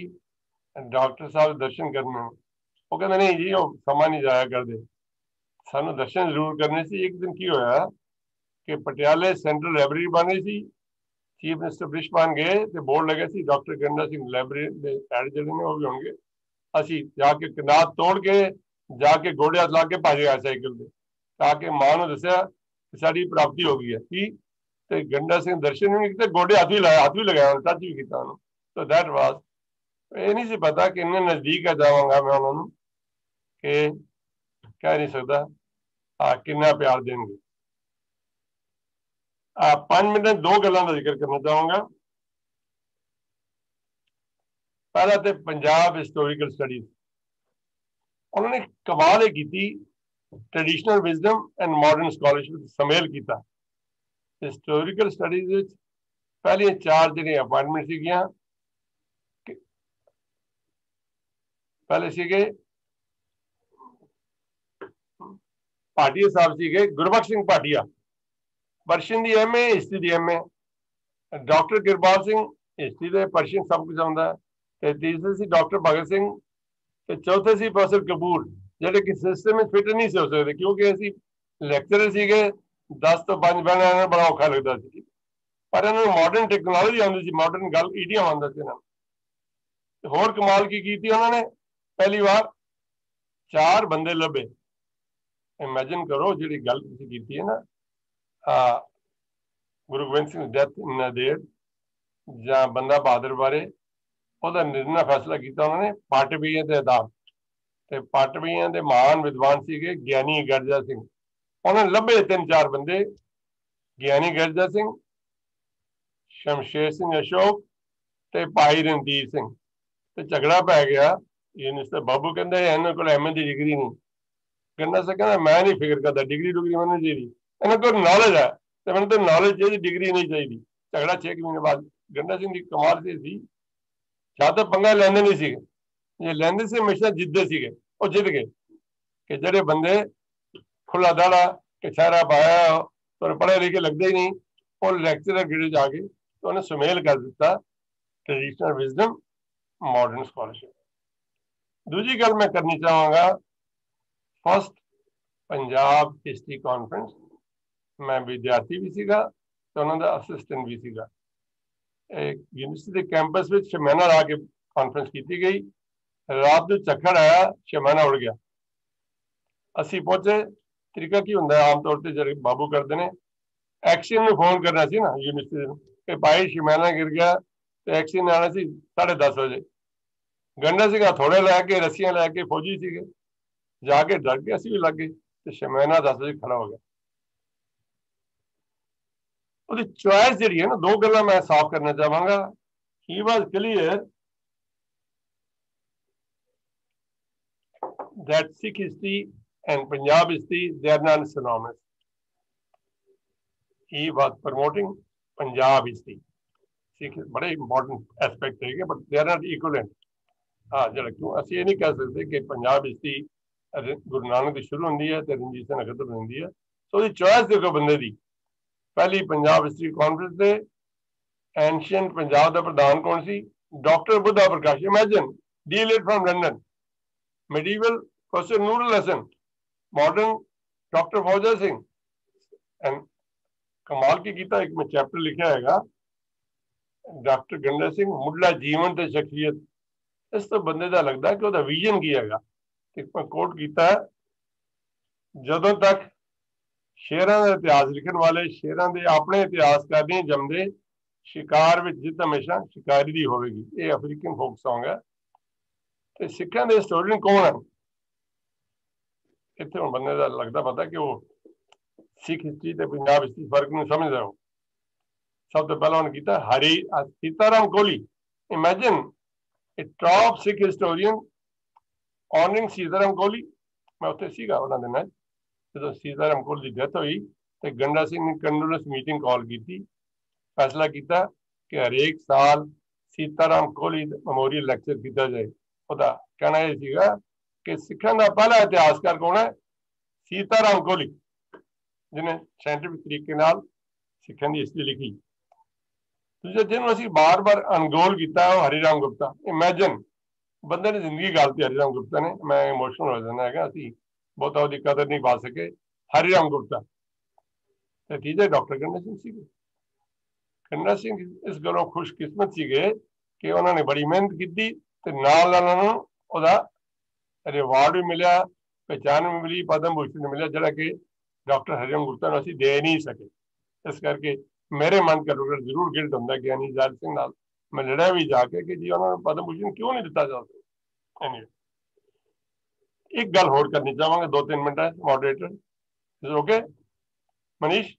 डॉक्टर साहब दर्शन करने, वो कहते नहीं जी वो समा नहीं जाया करते, सानू दर्शन जरूर करने से। एक दिन की होया कि पटियाले सेंट्रल लाइब्रेरी बनी सी, चीफ मिनिस्टर ब्रिश बन गए तो बोर्ड लगे सी डॉक्टर गंडा सिंह लाइब्रेरी के एड जो भी होंगे। असी जाके कनात तोड़ के जाके गोड़े ला के भज गया साइकिल से, ताकि मां ने दसिया साड़ी प्राप्ति हो गई है कि तो गंडा सिंह दर्शन नहीं किए, गोडे हाथ भी लाया, हाथ भी लगाया, टच भी किया। तो दैट वाज, ये नहीं सी पता कि इन्ने नज़दीक आ जावगा मैं उन्होंने कि कह नहीं सकता कितना प्यार देंगे। 5 मिनट 2 गलों का जिक्र करना चाहूँगा। पहला तो पंजाब हिस्टोरिकल स्टडीज, उन्होंने कमाल की traditional wisdom and modern scholarship समेल किया। हिस्टोरिकल स्टडीज पहली 4 जो अपॉइंटमेंट सीगियां, पहले सीगे भाटिया साहब सीगे, गुरबख्श सिंह भाटिया परशन की एम ए, हिस्ट्री की M A, doctor Kirpal Singh history के परशन सब कुछ आता है, तीसरे से डॉक्टर भगत सिंह, तो चौथे से प्रोफेसर कपूर जोड़े कि सिस्टम में फिट नहीं हो सकते क्योंकि असी लैक्चरर सीगे, 10 तो 5 बहना इन्होंने बड़ा औखा लगता सी, पर इन्होंने मॉडर्न टैक्नोलॉजी आती सी, मॉडर्न गल ईडियम आता सी। इन्होंने होर कमाल की उन्होंने पहली बार 4 बंदे लभे। इमेजिन करो जी गल की है ना, गुरु गोबिंद सिंह डेथ इन अदेर या बंदा बहादुर बारे वह निर्णय फैसला किया उन्होंने पाटवीए के आधार से। पाटवीए के महान विद्वान से ज्ञानी गर्जा सिंह, उन्होंने लभे 3-4 बंदे, ज्ञानी गर्जा सिंह, शमशेर सिंह अशोक ते भाई रणधीर सिंह। तो झगड़ा पै गया, यूनिवर्सिटी बाबू कहते इन्होंने को एम ए की डिग्री नहीं, गंडा सिंह कहना मैं नहीं फिक्र करता डिग्री डुग्री मैंने चाहिए, इन्होंने को नॉलेज है तो मैंने तो नॉलेज चाहिए डिग्री नहीं चाहिए। झगड़ा 6 महीने बाद। गंडा सिंह की कमाल से ज्यादा पंगा लेंदे नहीं सी, जो लेंदे से हमेशा जिद्दे सी, वो जिद गए कि जोड़े बंदे खुला दाड़ा कि छहरा पाया तो पढ़े लिखे लगते ही नहीं, और लैक्चरर ग्रेड आ गए। तो उन्हें सुमेल कर दिता ट्रेडिशनल विजडम मॉडर्न स्कॉलरशिप। दूसरी गल मैं करनी चाहूँगा, फर्स्ट पंजाब हिस्ट्री कॉन्फ्रेंस, मैं विद्यार्थी भी सीगा तो उन्होंने असिस्टेंट भी सीगा। एक यूनिवर्सिटी के कैंपस में शमैना ला के कॉन्फ्रेंस की गई, रात को चक्कर आया, शमैना उड़ गया। असी पहुंचे, तरीका की होंगे आम तौर पर जो बाबू करते हैं, एक्शन में फोन करना सी ना यूनिवर्सिटी कि भाई शमैना गिर गया, तो एक्शन आना सी 10:30 बजे। गंडा सिंह हथौड़े लैके रस्सियां लैके फौजी सीगे, जाके डर गए, असी भी लग गए। तो शमैना 10 बजे खड़ा हो गया। चॉइस जी है ना, 2 गल्लां मैं साफ करना चाहांगा। He was clear that Sikh history and Punjab history they are not synonymous. He was promoting Punjab history, Sikh बड़े इंपॉर्टेंट एस्पेक्ट है but they are not equivalent. हाँ जरा क्यों असं ये नहीं कह सकते कि पंजाब हिस्ट्री गुरु नानक की शुरू होंगी है तो रणजीत सिंह खत्म होंगी है। सो चॉइस देखो बंदे की। पहली पंजाब हिस्ट्री कॉन्फ्रेंस से एंशियंट पंजाब का प्रधान कौन सी, Dr. Buddha Prakash. Imagine, D.Litt from London. Medieval Professor Noodle Hassan. Modern Dr. Fauja Singh. And कमाल की गीता एक में चैप्टर लिखा है डॉक्टर गंडा सिंह मुढ़ला जीवन ते शख्सियत इस तो बंदे का लगता कि वह विजन की है। एक मैं कोट किया जदों तक शेरां दा इतिहास लिखण वाले शेरां दे अपने इतिहासकार नहीं जमदे शिकार विच जित हमेशा शिकारी दी होवेगी। ये अफ्रीकन फोक सॉन्ग है। तो सिखां दे हिस्टोरियन कौन है इत्थे हुण बंदे दा लगदा पता कि वो सिख हिस्ट्री ते पंजाब हिस्ट्री फर्क नूं समझदा। हो सब तो पहला उन्हें किया Hari Sita Ram Kohli. Imagine a top Sikh historian honouring Sitaram Kohli. मैं उत्थे सीगा उन्हां दे नाल जदों सीताराम कोहली की डेथ हुई तो गंडा सिंह ने कंडोलेंस मीटिंग कॉल की। फैसला किया कि हरेक साल सीताराम कोहली मेमोरियल लैक्चर किया जाए। उसका कहना यह कि सिखों का पहला इतिहासकार कौन है सीताराम कोहली जिन्हें साइंटिफिक तरीके सिखों की हिस्ट्री लिखी। दूसरा जिन्होंने असीं बार बार अनगोल किया हरी राम गुप्ता। इमेजिन बंदे ने जिंदगी गालती हरिराम गुप्ता ने। मैं इमोशनल हो जाना है अभी बहुत वो कदर नहीं पा सके हरिराम गुप्ता। नतीजा डॉक्टर गंडा सिंह सी। गंडा सिंह इस गलों खुशकिस्मत सीगे कि उन्होंने बड़ी मेहनत की तो उन्होंने रिवार्ड भी मिला पहचान भी मिली पद्म भूषण मिला जोड़ा कि डॉक्टर हरिराम गुप्ता असी दे नहीं सके। इस करके मेरे मन का लोग जरूर गिल्ट होंगे ज्ञानी गर्जा सिंह नाल मैं लड़ा भी जाके कि जी उन्होंने पद्म भूषण क्यों नहीं दिता जा सकता। एक गल होर करनी चाहवांगे 2-3 minute moderator okay Manish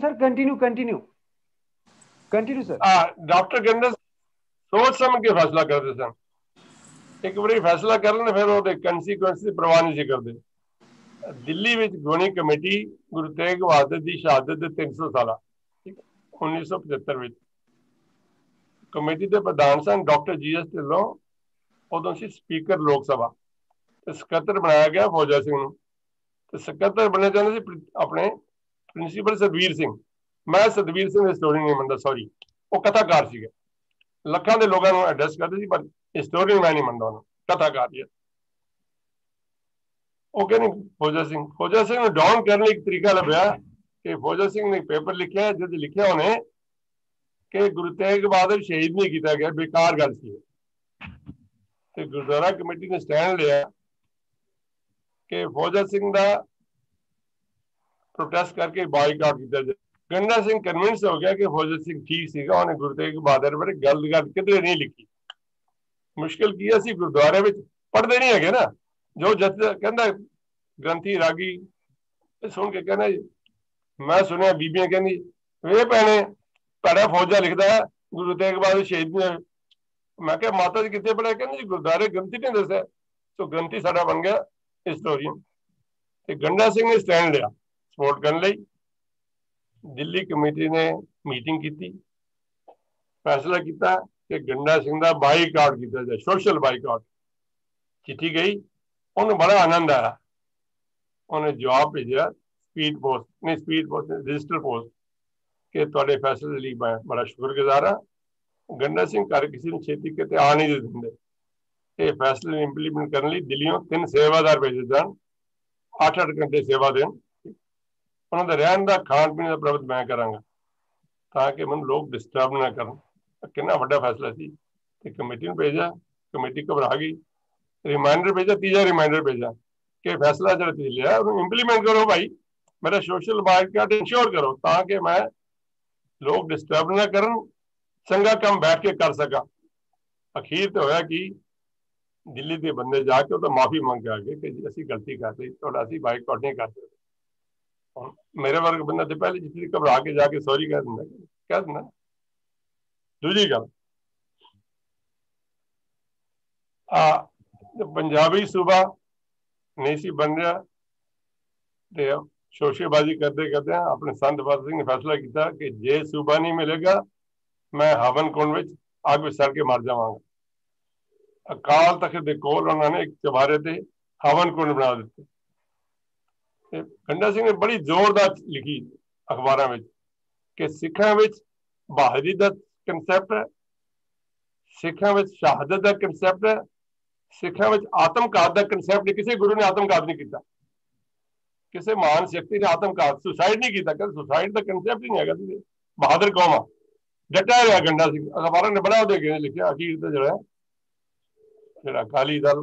sir continue continue continue sir. Doctor Ganda सोच समझ के फैसला करते सन। एक बार फैसला कर लें फिर वो कंसीक्वेंस की परवाह नहीं करते। दिल्ली में गुरणी कमेटी गुरु तेग बहादुर की शहादत के 300 साल 1975 कमेटी के प्रधान सन डॉक्टर जी एस ढिल्लों। उदों से स्पीकर लोक सभा सकत्र बनाया गया फौजा सिंह। सकत्र बनना चाहते थे अपने प्रिंसीपल सतबीर सिंह। मैं सतबीर सिंह हिस्टोरियन नहीं मनता सॉरी वो कथाकार सी लखों के लोगों को एड्रैस करते थे पर हिस्टोरियन मैं नहीं मनता उन्होंने कथाकार ही। वो कहने फौजा सिंह ने डाउन करने एक तरीका लभ्या कि फौजा सिंह ने पेपर लिखा जो लिखा उन्हें कि गुरु तेग बहादुर शहीद नहीं किया गया बेकार गल सी। गुरुद्वारा कमेटी ने स्टैंड लिया कि फौजा सिंह का प्रोटेस्ट करके बॉयकाट किया जाए। गंडा सिंह कन्विंस हो गया कि फौजा सिंह ठीक सीगा उन्हें गुरु तेग बहादुर बारे गलत गल किधरे नहीं लिखी। मुश्किल की असं गुरुद्वारे पढ़ते नहीं है ना जो जत कहना ग्रंथी रागी सुन के कहना मैं सुनिया बीबियां कहनी वे भैने भैड़ा फौजा लिखता है गुरु तेग बहादुर शहीद ने। मैं क्या माता जी कितने पढ़ाया कहते गुरुद्वारे ग्रंथी ने दसा तो ग्रंथी साडा बन गया हिस्टोरियन। गंडा सिंह ने स्टैंड लिया सपोर्ट करने दिल्ली कमेटी ने मीटिंग की। फैसला किया कि गंडा सिंह का बाईकाट किया जाए सोशल बाईकाट। चिट्ठी गई उन्हें बड़ा आनंद आया उन्हें जवाब भेजा स्पीड पोस्ट नहीं स्पीड पोस्ट रजिस्टर पोस्ट के तुहाडे फैसले लई मैं बड़ा शुक्रगुजार हाँ। गंडा सिंह घर किसी ने छेती कितने आ नहीं देंगे। ये फैसले इंप्लीमेंट करने लिए दिल्लियों 3 सेवादार भेजे जान 8-8 घंटे सेवा देन। उन्होंने रहन का खाण पीने का प्रबंध मैं कराँगा ताकि मैं लोग डिस्टर्ब ना कर। कितना बड़ा फैसला सी। कमेटी ने भेजा कमेटी घबरा गई रिमाइंडर भेजा तीजा रिमाइंडर भेजा कि फैसला जो लिया इंप्लीमेंट करो भाई मेरा सोशल बाइकाट इंश्योर करो ताकि मैं लोग डिस्टर्ब ना कर चंगा काम बैठ के कर सका। अखीर तो होया कि दिल्ली के बंदे जाके तो माफ़ी मंग के आ गए कि जी असी गलती करते थोड़ा असी बाइकाट नहीं कर सकते। मेरे वर्ग बंदा तो पहले जिस घबरा के जाके सॉरी कह दिंदा। दूजी गल पंजाबी सूबा नहीं सी बन रहा तो शोशेबाजी करते करते अपने संत बहादुर सिंह ने फैसला किया कि जे सूबा नहीं मिलेगा मैं हवन कुंड अग में सड़ के मर जावांगा। अकाल तख्त के कोल उन्होंने एक चबारे से हवन कुंड बना दिते। गंडा सिंह ने बड़ी जोरदार लिखी अखबारों में कि सिखों में बहादुरी का कंसैप्ट है, सिखों में शहादत का कंसैप्ट है, सिखों में आत्मघात का कंसैप्ट नहीं। किसी गुरु ने आत्मघात नहीं किया, किसी महान शक्ति ने आत्मघात सुसाइड नहीं किया। सुसाइड का कंसैप्ट ही नहीं है। बहादुर कौम आ डटा रहा गंडा सिंह। अखबारों ने बड़ा उद्योग लिखा अखीर तो जरा जो अकाली दल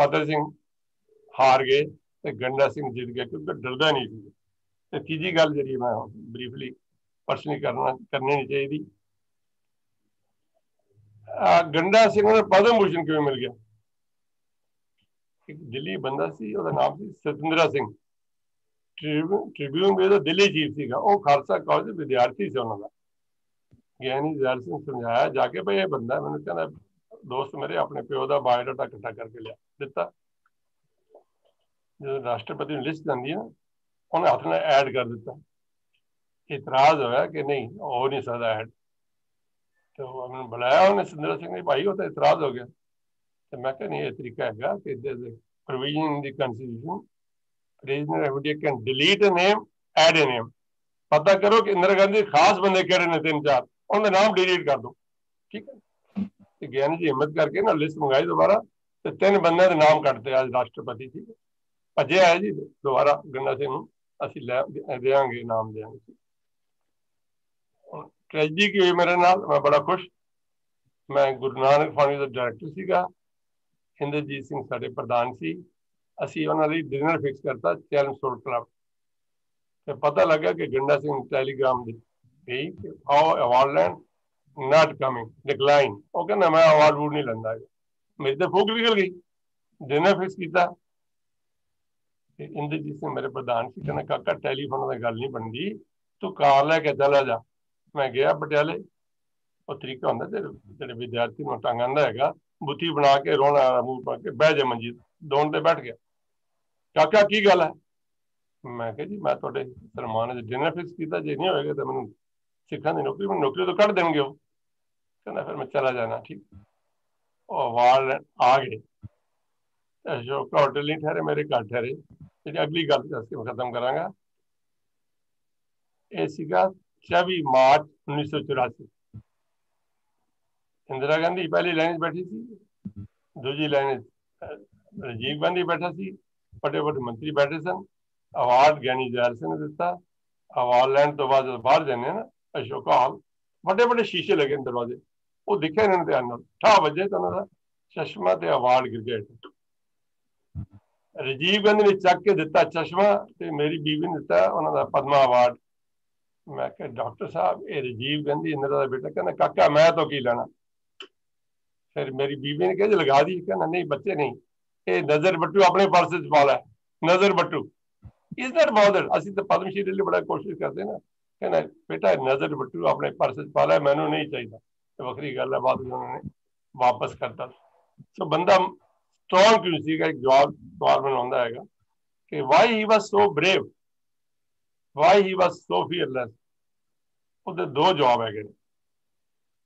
फतेह सिंह हार गए तो गंडा सिंह जीत गया क्योंकि डरदा नहीं सी। तो तीजी गल जी मैं ब्रीफली परसनली करनी नहीं चाहिए। गंडा सिंह ने पद्म भूषण क्यों मिल गया? एक दिल्ली बंदा सी, उसका नाम सी सतिंदर सिंह। ट्रिब्यून भी दिल्ली चीफ सीगा, वो खालसा कॉलेज विद्यार्थी से। उन्होंने ज्ञानी जार सिंह समझाया जाके भाई ये बंदा, मैंने कहना दोस्त मेरे अपने प्यो का बायोडाटा इकट्ठा करके लिया दिता। जो राष्ट्रपति लिस्ट जाती है उन्हें हाथ में ऐड कर दिता। इतराज होया कि नहीं हो नहीं सकता ऐड। तो उन्होंने बुलाया, उन्हें सतिंदर सिंह ने भाई वो तो इतराज हो गया। तो मैं क्या नहीं, ये तरीका है कि provision in the constitution can delete a name add a name. पता करो कि इंदिरा गांधी खास बंदे कह रहे हैं, तीन चार उनका नाम डिलीट कर दो। ठीक है, ज्ञानी जी हिम्मत करके ना लिस्ट मंगाई दोबारा, तो तीन बंदे के नाम कटते आज राष्ट्रपति। ठीक है, भजे है जी दोबारा गंडा सिंह असी देंगे नाम देंगे। ट्रेजिडी की हुई मेरे नाल, मैं बड़ा खुश। मैं गुरु नानक फाउंडेशन का डायरेक्टर सीगा, इंद्रजीत सिंह साढ़े प्रधान सी। असी उन्होंने डिनर फिक्स करता चैलम सोल क्लब। तो पता लगा कि गंडा सिंह टैलीग्राम गई कि आओ award land, not coming, decline. वो कहना मैं अवार्ड वूड नहीं लैंदा। मेरी तो फूक निकल गई। डिनर फिक्स किया, इंद्रजीत सिंह मेरे प्रधान सी। कहना काका टैलीफोन में गल नहीं बनती, तू कार लैके चला जा। मैं गया पटियाले। वो तरीका होंगे जो विद्यार्थी में टंग आंदा है, बुथी बना के रोना मूह पा के बह जाए मंजी दौड़ से। बैठ गया, काका की गल है? मैं कहा जी मैं थोड़े सलमान डिनर फिक्स किया, जे नहीं होगा तो मैं सिखा की नौकरी, मैं नौकरी तो कट देंगे। वो कहना फिर मैं चला जाना। ठीक, वाल आ गए अशोक होटल नहीं ठहरे, मेरे घर ठहरे। जी अगली गल मैं खत्म करांगा। यह सीगा 24 मार्च 1984। इंदिरा गांधी पहली लाइन बैठी थी, दूजी लाइन राजीव गांधी बैठा सी, बड़े बड़े मंत्री बैठे सन। अवार्ड ज्ञानी जार सिंह ने दिता। अवार्ड लैंड तो बाद बाहर जाने ना अशोका हॉल, बड़े बड़े शीशे लगे दरवाजे, वो दिखे इन्होंने ध्यान नाल। 6 बजे तो उन्होंने चश्मा तो अवार्ड गिर गया। राजीव गांधी ने चक के दिता चश्मा, तो मेरी बीवी ने दिता उन्होंने पद्मा अवार्ड। मैं क्या डॉक्टर साहब ये राजीव गांधी इंदिरा का बेटा? कहना काका मैं तो की लेना। फिर मेरी बीवी ने कहा लगा दी। कहना नहीं बच्चे नहीं, ये नजर बट्टू अपने पर्स च पा लै। नजर बट्टू इज नॉट बॉदर्ड। असी तो पद्मश्री के लिए बड़ा कोशिश करते ना। कहना बेटा नजर बट्टू अपने पर्स च पा लै, मैनू नहीं चाहिए। तो वखरी गल है बाद उन्होंने वापस करता। सो बंदा स्ट्रॉन्ग क्यों सीगा? एक जवाब सवाल मैं आंदा है कि why he was so brave, why he was so fearless. उसके दो जवाब है।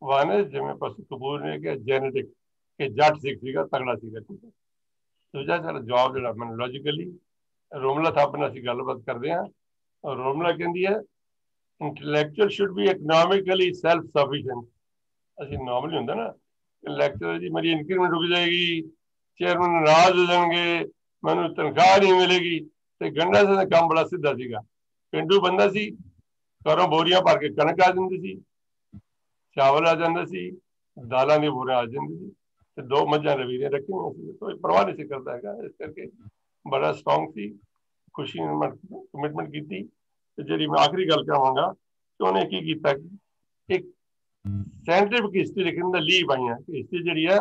वन है जिमें प्रश्न कपूर ने कहा जेनेटिक के जट सिख सीगा, तगड़ा सीगा। ठीक है, दूजा सारा जवाब जो मैं लॉजिकली रोमला थापन असी गलबात करते हैं। और रोमला कहती है intellectual should be economically self sufficient. असं नॉर्मली होंगे ना कि लैक्चर जी मेरी इंक्रीमेंट रुक जाएगी, चेयरमैन नाराज हो जाएंगे, मैं तनख्वाह नहीं मिलेगी। तो गंडा सिंह का काम बड़ा सीधा सीगा। पेंडू बंदा सी, घरों बोरियां भर के कणक आ जाती सी, चावल आ जाता सी, दालों की बोरियां आ जाती सी। तो 2 मझां रवी ने रखी हुई, तो परवाह नहीं सी करता है। इस करके बड़ा स्ट्रॉन्ग सी, खुशी ने कमिटमेंट की। जी मैं आखिरी गल कहांगा कि उन्हें की किया, एक साइंटिफिक हिस्ट्री लिखने का लीह पाई है। हिस्ट्री जी है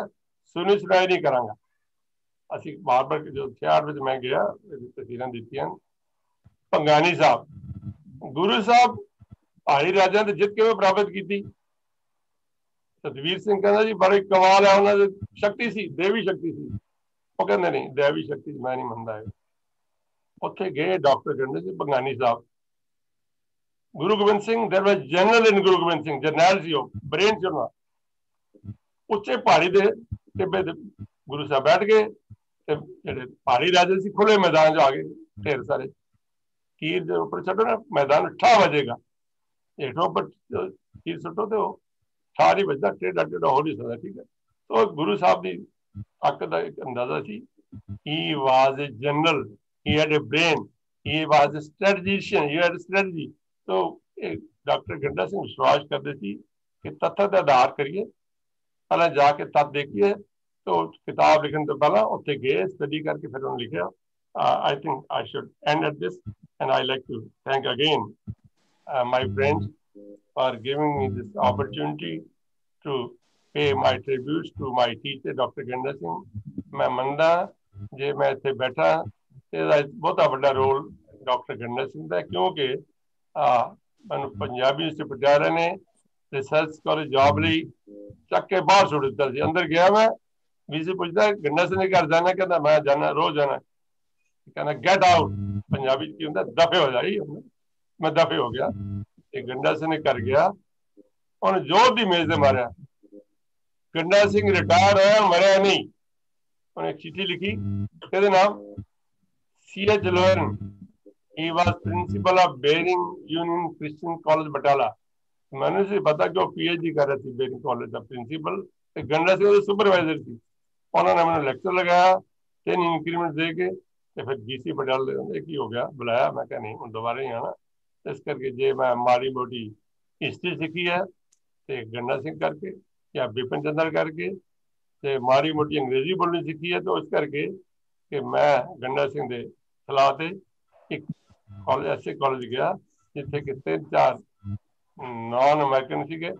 सुनी सुनाई नहीं करांगा। असी बार बार जो 66 मैं गया तस्वीरें दिखाई। पंगानी साहब गुरु साहब पहाड़ी राजा ने जित किवें प्राप्त की। सतवीर सिंह कहना जी बड़े कमाल है, उन्होंने शक्ति सी, देवी शक्ति सी। वो कहते नहीं देवी शक्ति मैं नहीं मानता है। उत्थे गए doctor Ganda Singh Bangani sahab, Guru Gobind Singh there was general in Guru Gobind Singh, जरनैल सी ब्रेन सी। उच्चे पहाड़ी के टिब्बे गुरु साहब बैठ गए। जो पहाड़ी राजे से खुले मैदान जो आ गए, ढेर सारे तीर जो ऊपर छो ना मैदान 8 बजेगा, हेठों पर तीर सुटो तो अठारह बजता क्रेड आके हो नहीं सकता, ठीक है। तो गुरु साहब की ताकत का एक अंदाजा सी। He was a general, he had a brain, he was a strategician, he had strategy. तो डॉक्टर गंडा सिंह विश्वास करते थे कि तथ्य का आधार करिए, पहले जाके तथ्य देखिए। तो किताब लिखने तो पहला उत्थे गए, स्टडी करके फिर उन्होंने लिखा। I think I should end at this, and I like to thank again my friends for giving me this opportunity to pay my tributes to my teacher, Dr. Ganda Singh. मैं मंदा जे मैं इतने बैठा तेरा बहुत बड़ा रोल Dr. Ganda Singh था, क्योंकि मैंने पंजाबी यूनिवर्सिटी पटियाला ने रिसर्च स्कॉलर जॉब ली चक के बाहर छोड़ दिता। अंदर गया मैं वीज़े पूछता गंडा सिंह ने घर जाना, कहता मैं जाना रोज जाना, कहना गेट आउट पंजाबी की होंगे दफे हो जाए। मैं दफे हो गया, गंडा सिंह ने कर गया और जोर की मेज से मारिया। गंडा सिंह रिटायर होया, मरिया नहीं। उन्हें चिट्ठी लिखी कहते नाम C.H. Lohan, he was principal of Baring union Christian college Batala. मैंने से पता कि वो PhD कर रहे थे बेरिंग कॉलेज का प्रिंसिपल, गंडा सिंह सुपरवाइजर थी। उन्होंने मैंने लैक्चर लगाया, 10 इंक्रीमेंट दे के फिर DC पटियाला की हो गया बुलाया। मैं क्या नहीं हूँ दोबारा ही आना, इस करके जे मैं माड़ी मोटी हिस्ट्री सीखी है तो गंडा सिंह करके या बिपिन चंद्र करके, तो माड़ी मोटी अंग्रेजी बोलनी सीखी है। तो इस करके कि मैं गंडा सिंह के सलाह से एक कॉलेज ऐसे कॉलेज गया जिथे कि 3-4 नॉन अमेरिकन सीगे,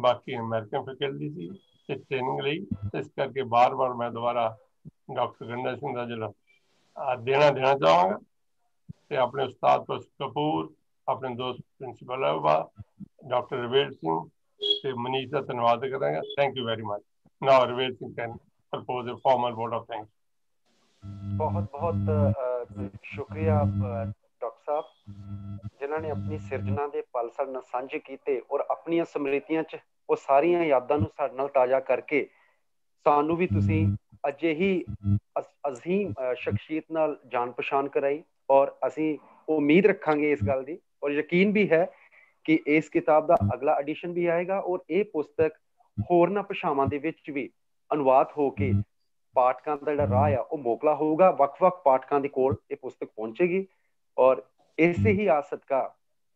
बाकी अमेरिकन फैकल्टी सी तो ट्रेनिंग ली। इस करके बार बार मैं दोबारा डॉक्टर गंडा सिंह का जो देना देना चाहूँगा तो अपने उस्ताद प्रोफेसर कपूर, अपने दोस्त प्रिंसिपल उबा, डॉक्टर रवेल सिंह से मनीष का धन्यवाद करेंगे। Thank you very much. Now Ravel Singh can propose a formal word of thanks. बहुत बहुत शुक्रिया डॉक्टर साहब, जिन्होंने अपनी सिरजना के पल साढ़े नाल सांझे कीते और अपनी समृतियां च वो सारिया यादां नूं साढ़े नाल ताज़ा करके सानू भी तुसीं अजे ही अजीम शख्सियत नाल जान पछाण कराई। और असी उम्मीद रखांगे इस गल दी और यकीन भी है कि इस किताब दा अगला एडिशन भी आएगा और ये पुस्तक होरना भाषावां दे विच भी अनुवाद हो के पाठकां दा जिहड़ा राह आ वो मोकला होगा। वख-वख पाठकां दे कोल ये पुस्तक पहुंचेगी और इसे ही आस सदका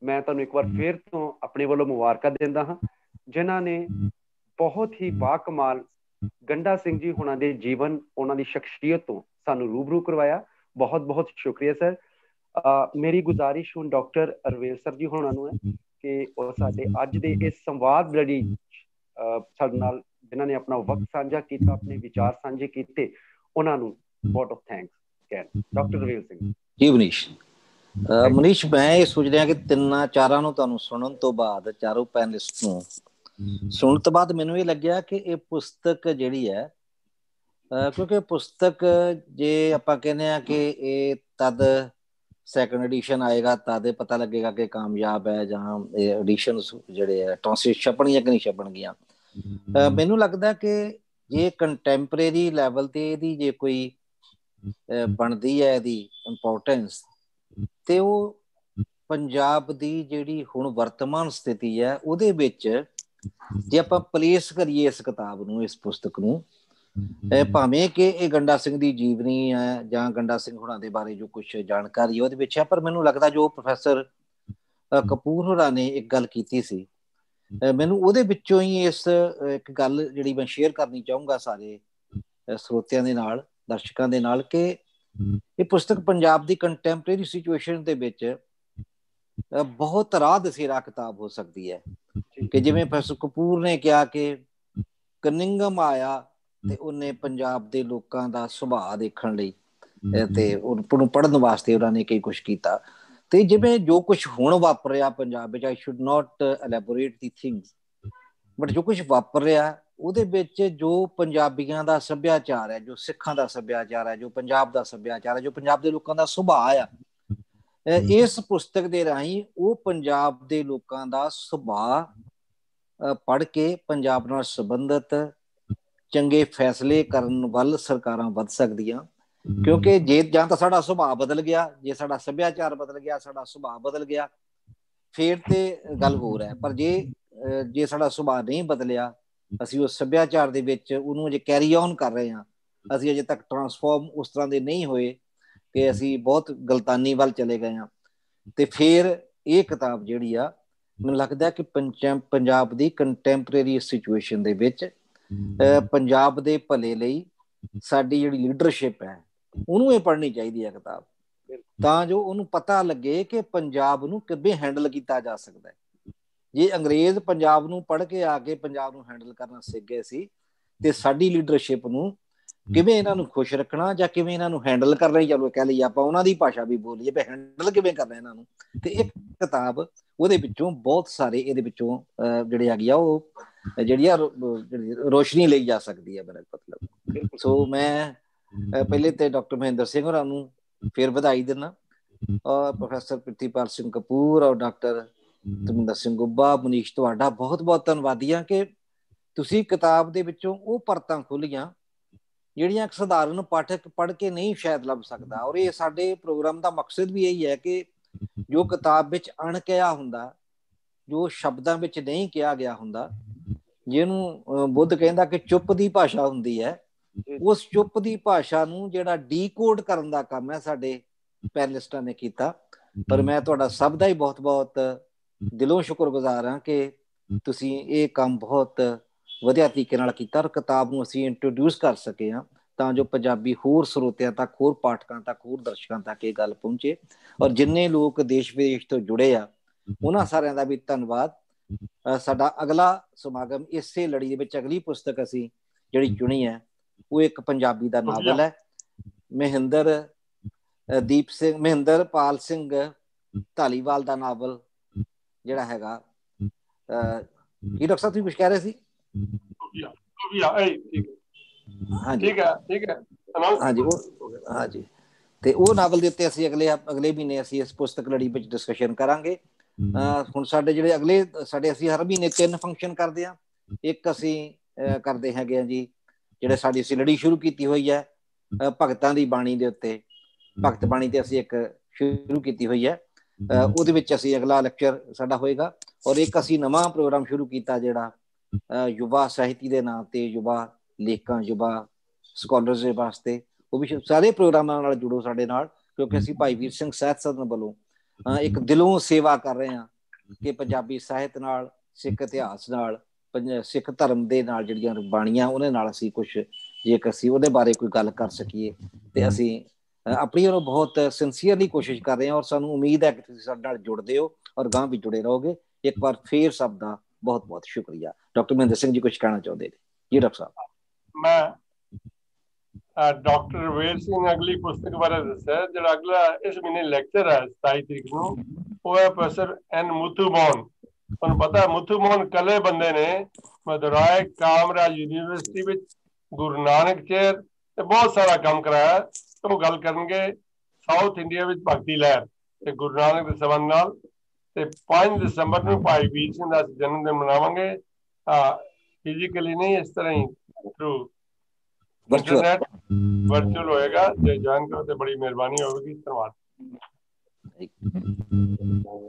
मैं तुहानूं एक बार फिर तो अपने वालों मुबारकां दिंदा हां, जिन्हां ने बहुत ही बाकमाल गंडा सिंह जी होना दे जीवन उन्हां दी शख्सियत तो सानू रूबरू करवाया। बहुत बहुत शुक्रिया सर। मेरी गुजारिश हुण डॉक्टर अरवेल सर जी होना नूं है कि ओह साडे अज दे इस संवाद लड़ी साडे नाल जिन्हां ने अपना वक्त साझा किया, अपने विचार साझे किए, उन्हां नूं वर्ड ऑफ थैंक्स कहण। डॉक्टर अरवेल सिंह जी मनीष मैं सोच रहा कि 3-4 नूं तुहानूं सुणन तो बाद चारों पैनलिस्ट नूं सुन तो बाद मैनू ये लग्या कि यह पुस्तक जिहड़ी है क्योंकि पुस्तक जे आपां कहने आ कि ये तद सैकेंड एडिशन आएगा तद ये पता लगेगा कि कामयाब है जां एडिशन जिहड़े है ट्रांसलेट छपणगियां कि नहीं छपणगियां। मैनू लगदा कि जे कंटैंपरेरी लैवल ते इहदी जे कोई बनदी है इहदी इंपोर्टेंस ते वो पंजाब दी जिहड़ी हुण वर्तमान स्थिति है उहदे विच जे आपां प्लेस करिए इस किताब नूं इस पुस्तक नूं भावें कि ये गंडा सिंह दी जीवनी है जां गंडा सिंह होरां दे बारे जो कुछ जानकारी उहदे विच है, पर मैनूं लगदा जो प्रोफैसर कपूर होरां ने एक गल कीती सी मैनूं उहदे विचों ही इस एक गल जिहड़ी मैं शेयर करनी चाहूँगा सारे स्रोतियां दे नाल दर्शकां दे नाल कि ये पुस्तक पंजाब दी कंटैंपरेरी सिचुएशन दे विच बहुत राह दसेरा किताब हो सकती है कि जिवें प्रोफैसर कपूर ने कहा कि कनिंगम आया तो उन्हें पंजाब के लोगों का सुभाव देखने लई ते उन्हूं पढ़न वास्ते उन्होंने कई कुछ किया। तो जिवें जो कुछ हुण वापर रहा पंजाब विच I should not elaborate the things but जो कुछ वापर रहा उहदे विच जो पंजाबियां दा सभ्याचार है, जो सिखां दा सभ्याचार है, जो पंजाब दा सभ्याचार है, जो पंजाब दे लोकां दा सुभाव आ इस पुस्तक दे राहीं वो पंजाब दे लोकां दा सुभाव पढ़ के पंजाब नाल संबंधित चंगे फैसले करन वल सरकारां वध सकदियां, क्योंकि जे जां तां साडा सुभाव बदल गया, जे साडा सभ्याचार बदल गया, साडा सुभाव बदल गया फिर ते गल होर है, पर जे जे साडा सुभाव नहीं बदलिया असी उस सभ्याचार दे विच उहनूं अजे कैरी ऑन कर रहे हां, असी अजे तक ट्रांसफॉर्म उस तरह दे नहीं होए कि असी बहुत गलतानी वाल चले गए हां। ते फिर ये किताब जिहड़ी आ ਮੈਨੂੰ ਲੱਗਦਾ ਕਿ ਪੰਜਾਬ ਦੀ ਕੰਟੈਂਪਰੇਰੀ ਸਿਚੁਏਸ਼ਨ ਦੇ ਵਿੱਚ ਪੰਜਾਬ ਦੇ ਭਲੇ ਲਈ ਸਾਡੀ ਜਿਹੜੀ ਲੀਡਰਸ਼ਿਪ ਹੈ ਉਹਨੂੰ ਇਹ ਪੜ੍ਹਨੀ ਚਾਹੀਦੀ ਹੈ ਕਿਤਾਬ, ਤਾਂ ਜੋ ਉਹਨੂੰ ਪਤਾ ਲੱਗੇ ਕਿ ਪੰਜਾਬ ਨੂੰ ਕਿਵੇਂ ਹੈਂਡਲ ਕੀਤਾ ਜਾ ਸਕਦਾ ਹੈ। ਜੇ ਅੰਗਰੇਜ਼ ਪੰਜਾਬ ਨੂੰ ਪੜ੍ਹ ਕੇ ਆ ਕੇ ਪੰਜਾਬ ਨੂੰ ਹੈਂਡਲ ਕਰਨਾ ਸਿੱਖ ਗਏ ਸੀ ਤੇ ਸਾਡੀ ਲੀਡਰਸ਼ਿਪ ਨੂੰ ਕਿਵੇਂ ਇਹਨਾਂ ਨੂੰ ਖੁਸ਼ ਰੱਖਣਾ ਜਾਂ ਕਿਵੇਂ ਇਹਨਾਂ ਨੂੰ ਹੈਂਡਲ ਕਰਨਾ, ਚਲੋ ਕਹਿ ਲਈਏ ਆਪਾਂ ਉਹਨਾਂ ਦੀ ਭਾਸ਼ਾ ਵੀ ਬੋਲੀਏ ਵੀ ਹੈਂਡਲ ਕਿਵੇਂ ਕਰਨਾ ਇਹਨਾਂ ਨੂੰ। ਤੇ ਇੱਕ ਕਿਤਾਬ ਉਹਦੇ ਵਿੱਚੋਂ ਬਹੁਤ ਸਾਰੇ ਇਹਦੇ ਵਿੱਚੋਂ ਜਿਹੜੇ ਹੈਗੀ ਆ ਉਹ ਜਿਹੜੀ ਆ ਰੋਸ਼ਨੀ ਲਈ ਜਾ ਸਕਦੀ ਹੈ ਮੇਰਾ ਮਤਲਬ। ਸੋ ਮੈਂ ਪਹਿਲੇ ਤੇ ਡਾਕਟਰ ਮਹਿੰਦਰ ਸਿੰਘ ਹੋਰਾਂ ਨੂੰ ਫਿਰ ਵਧਾਈ ਦਿੰਦਾ ਔਰ ਪ੍ਰੋਫੈਸਰ ਪ੍ਰਿਥੀਪਾਲ ਸਿੰਘ ਕਪੂਰ ਔਰ ਡਾਕਟਰ ਧਰਮਿੰਦਰ ਸਿੰਘ ਉੱਬਾ, ਮੁਨੀਸ਼ ਤੁਹਾਡਾ ਬਹੁਤ ਬਹੁਤ ਧੰਨਵਾਦੀ ਹਾਂ ਕਿ ਤੁਸੀਂ ਕਿਤਾਬ ਦੇ ਵਿੱਚੋਂ ਉਹ ਪਰਤਾਂ ਖੋਲੀਆਂ ਜਿਹੜੀਆਂ ਇੱਕ ਸਧਾਰਨ ਪਾਠਕ ਪੜ੍ਹ ਕੇ ਨਹੀਂ ਸ਼ਾਇਦ ਲੱਭ ਸਕਦਾ। ਔਰ ਇਹ ਸਾਡੇ ਪ੍ਰੋਗਰਾਮ ਦਾ ਮਕਸਦ ਵੀ ਇਹੀ ਹੈ ਕਿ ਜੋ ਕਿਤਾਬ ਵਿੱਚ ਅਣਕਿਹਾ ਹੁੰਦਾ, ਜੋ ਸ਼ਬਦਾਂ ਵਿੱਚ ਨਹੀਂ ਕਿਹਾ ਗਿਆ ਹੁੰਦਾ, ਜਿਹਨੂੰ ਬੁੱਧ ਕਹਿੰਦਾ ਕਿ ਚੁੱਪ ਦੀ ਭਾਸ਼ਾ ਹੁੰਦੀ ਹੈ, ਉਸ ਚੁੱਪ ਦੀ ਭਾਸ਼ਾ ਨੂੰ ਜਿਹੜਾ ਡੀਕੋਡ ਕਰਨ ਦਾ ਕੰਮ ਹੈ ਸਾਡੇ ਪੈਨਲਿਸਟਾਂ ਨੇ ਕੀਤਾ। ਪਰ ਮੈਂ ਤੁਹਾਡਾ ਸਭ ਦਾ ਹੀ ਬਹੁਤ ਬਹੁਤ ਦਿਲੋਂ ਸ਼ੁਕਰਗੁਜ਼ਾਰ ਹਾਂ ਕਿ ਤੁਸੀਂ ਇਹ ਕੰਮ ਬਹੁਤ ਵਧੀਆ ਤਰੀਕੇ ਨਾਲ ਕੀਤਾ ਔਰ ਕਿਤਾਬ ਨੂੰ ਅਸੀਂ ਇੰਟਰੋਡਿਊਸ ਕਰ ਸਕੇ ਹਾਂ ਤਾਂ ਜੋ ਪੰਜਾਬੀ ਹੋਰ ਸਰੋਤਿਆਂ ਤੱਕ, ਹੋਰ ਪਾਠਕਾਂ ਤੱਕ, ਹੋਰ ਦਰਸ਼ਕਾਂ ਤੱਕ ਇਹ ਗੱਲ ਪਹੁੰਚੇ। ਔਰ ਜਿੰਨੇ ਲੋਕ ਦੇਸ਼ ਵਿਦੇਸ਼ ਤੋਂ ਜੁੜੇ ਆ ਉਹਨਾਂ ਸਾਰਿਆਂ ਦਾ ਵੀ ਧੰਨਵਾਦ। ਸਾਡਾ ਅਗਲਾ ਸਮਾਗਮ ਇਸੇ ਲੜੀ ਦੇ ਵਿੱਚ ਅਗਲੀ ਪੁਸਤਕ ਅਸੀਂ ਜਿਹੜੀ ਚੁਣੀ ਹੈ ਉਹ ਇੱਕ ਪੰਜਾਬੀ ਦਾ ਨਾਵਲ ਹੈ, ਮਹਿੰਦਰ ਪਾਲ ਸਿੰਘ ਧਾਲੀਵਾਲ ਦਾ ਨਾਵਲ ਜਿਹੜਾ ਹੈਗਾ। ਕੀ ਡਾਕਟਰ ਸਾਹਿਬ ਤੁਸੀਂ ਕੁਛ ਕਹਿ ਰਹੇ ਸੀ? ਭਗਤਾਂ ਦੀ ਬਾਣੀ ਦੇ ਉੱਤੇ, ਭਗਤ ਬਾਣੀ ਤੇ ਅਸੀਂ ਇੱਕ ਸ਼ੁਰੂ ਕੀਤੀ ਹੋਈ ਹੈ, ਉਹਦੇ ਵਿੱਚ ਅਸੀਂ ਅਗਲਾ ਲੈਕਚਰ ਸਾਡਾ ਹੋਏਗਾ। ਔਰ ਇੱਕ ਅਸੀਂ ਨਵਾਂ ਪ੍ਰੋਗਰਾਮ ਸ਼ੁਰੂ ਕੀਤਾ ਜਿਹੜਾ ਯੁਵਾ ਸਾਹਿਤੀ ਦੇ ਨਾਂ ਤੇ ਯੁਵਾ ਲੇਖਕਾਂ, ਯੁਵਾ ਸਕਾਲਰਸ ਦੇ ਵਾਸਤੇ। ਉਹ ਵੀ ਸਾਰੇ ਪ੍ਰੋਗਰਾਮਾਂ ਨਾਲ ਜੁੜੋ ਸਾਡੇ ਨਾਲ, ਕਿਉਂਕਿ ਅਸੀਂ ਭਾਈ ਵੀਰ ਸਿੰਘ ਸਾਹਿਤ ਸਦਨ ਵੱਲੋਂ ਇੱਕ ਦਿਲੋਂ ਸੇਵਾ ਕਰ ਰਹੇ ਹਾਂ ਕਿ ਪੰਜਾਬੀ ਸਾਹਿਤ ਨਾਲ, ਸਿੱਖ ਇਤਿਹਾਸ ਨਾਲ, ਸਿੱਖ ਧਰਮ ਦੇ ਨਾਲ ਜਿਹੜੀਆਂ ਬਾਣੀਆਂ ਉਹਦੇ ਨਾਲ ਅਸੀਂ ਕੁਛ ਜੇਕਰ ਅਸੀਂ ਉਹਦੇ ਬਾਰੇ ਕੋਈ ਗੱਲ ਕਰ ਸਕੀਏ। ਤੇ ਅਸੀਂ ਆਪਣੀ ਵੱਲੋਂ ਬਹੁਤ ਸਿੰਸੀਅਰਲੀ ਕੋਸ਼ਿਸ਼ ਕਰ ਰਹੇ ਹਾਂ ਔਰ ਸਾਨੂੰ ਉਮੀਦ ਹੈ ਕਿ ਤੁਸੀਂ ਸਾਡੇ ਨਾਲ ਜੁੜਦੇ ਹੋ ਔਰ ਅਗਾਂਹ ਵੀ ਜੁੜੇ ਰਹੋਗੇ। ਇੱਕ ਵਾਰ ਫੇਰ ਸਭ ਦਾ ਬਹੁਤ ਬਹੁਤ ਸ਼ੁਕਰੀਆ। ਡਾਕਟਰ ਮਹਿੰਦਰ ਸਿੰਘ ਜੀ ਕੁਛ ਕਹਿਣਾ ਚਾਹੁੰਦੇ ਨੇ? ਜੀ ਡਾਕਟਰ ਸਾਹਿਬ, ਮੈਂ ਡਾਕਟਰ ਵੇਰ ਸਿੰਘ ਅਗਲੀ ਪੁਸਤਕ ਬਾਰੇ ਦੱਸਿਆ ਜਿਹੜਾ ਅਗਲਾ ਇਸ ਮਹੀਨੇ ਲੈਕਚਰ ਹੈ 27 ਤਰੀਕ ਨੂੰ, ਉਹ ਹੈ ਪ੍ਰੋਫੈਸਰ ਐਨ ਮੁਥੂਮੋਨ। ਤੁਹਾਨੂੰ ਪਤਾ ਮੁਥੂਮੋਨ ਕੱਲੇ ਬੰਦੇ ਨੇ, ਮਦੁਰਾਏ ਕਾਮਰਾਜ ਯੂਨੀਵਰਸਿਟੀ ਵਿੱਚ ਗੁਰੂ ਨਾਨਕ ਚੇਅਰ ਤੇ ਬਹੁਤ ਸਾਰਾ ਕੰਮ ਕਰਾਇਆ। ਉਹ ਗੱਲ ਕਰਨਗੇ ਸਾਊਥ ਇੰਡੀਆ ਵਿੱਚ ਭਗਤੀ ਲਹਿਰ ਤੇ ਗੁਰੂ ਨਾਨਕ ਦੇ ਸੰਬੰਧ ਨਾਲ। ਤੇ 5 ਦਸੰਬਰ ਨੂੰ ਭਾਈ ਵੀਰ ਸਿੰਘ ਦਾ ਜਨਮ ਦਿਨ ਮਨਾਵਾਂਗੇ, ਫਿਜ਼ੀਕਲੀ ਨਹੀਂ, ਇਸ ਤਰ੍ਹਾਂ ਹੀ ਥਰੂ ਇੰਟਰਨੈਟ ਵਰਚੁਅਲ ਹੋਏਗਾ। ਜੇ ਜੁਆਇਨ ਕਰੋ ਤੇ ਬੜੀ ਮਿਹਰਬਾਨੀ ਹੋਵੇਗੀ। ਧੰਨਵਾਦ।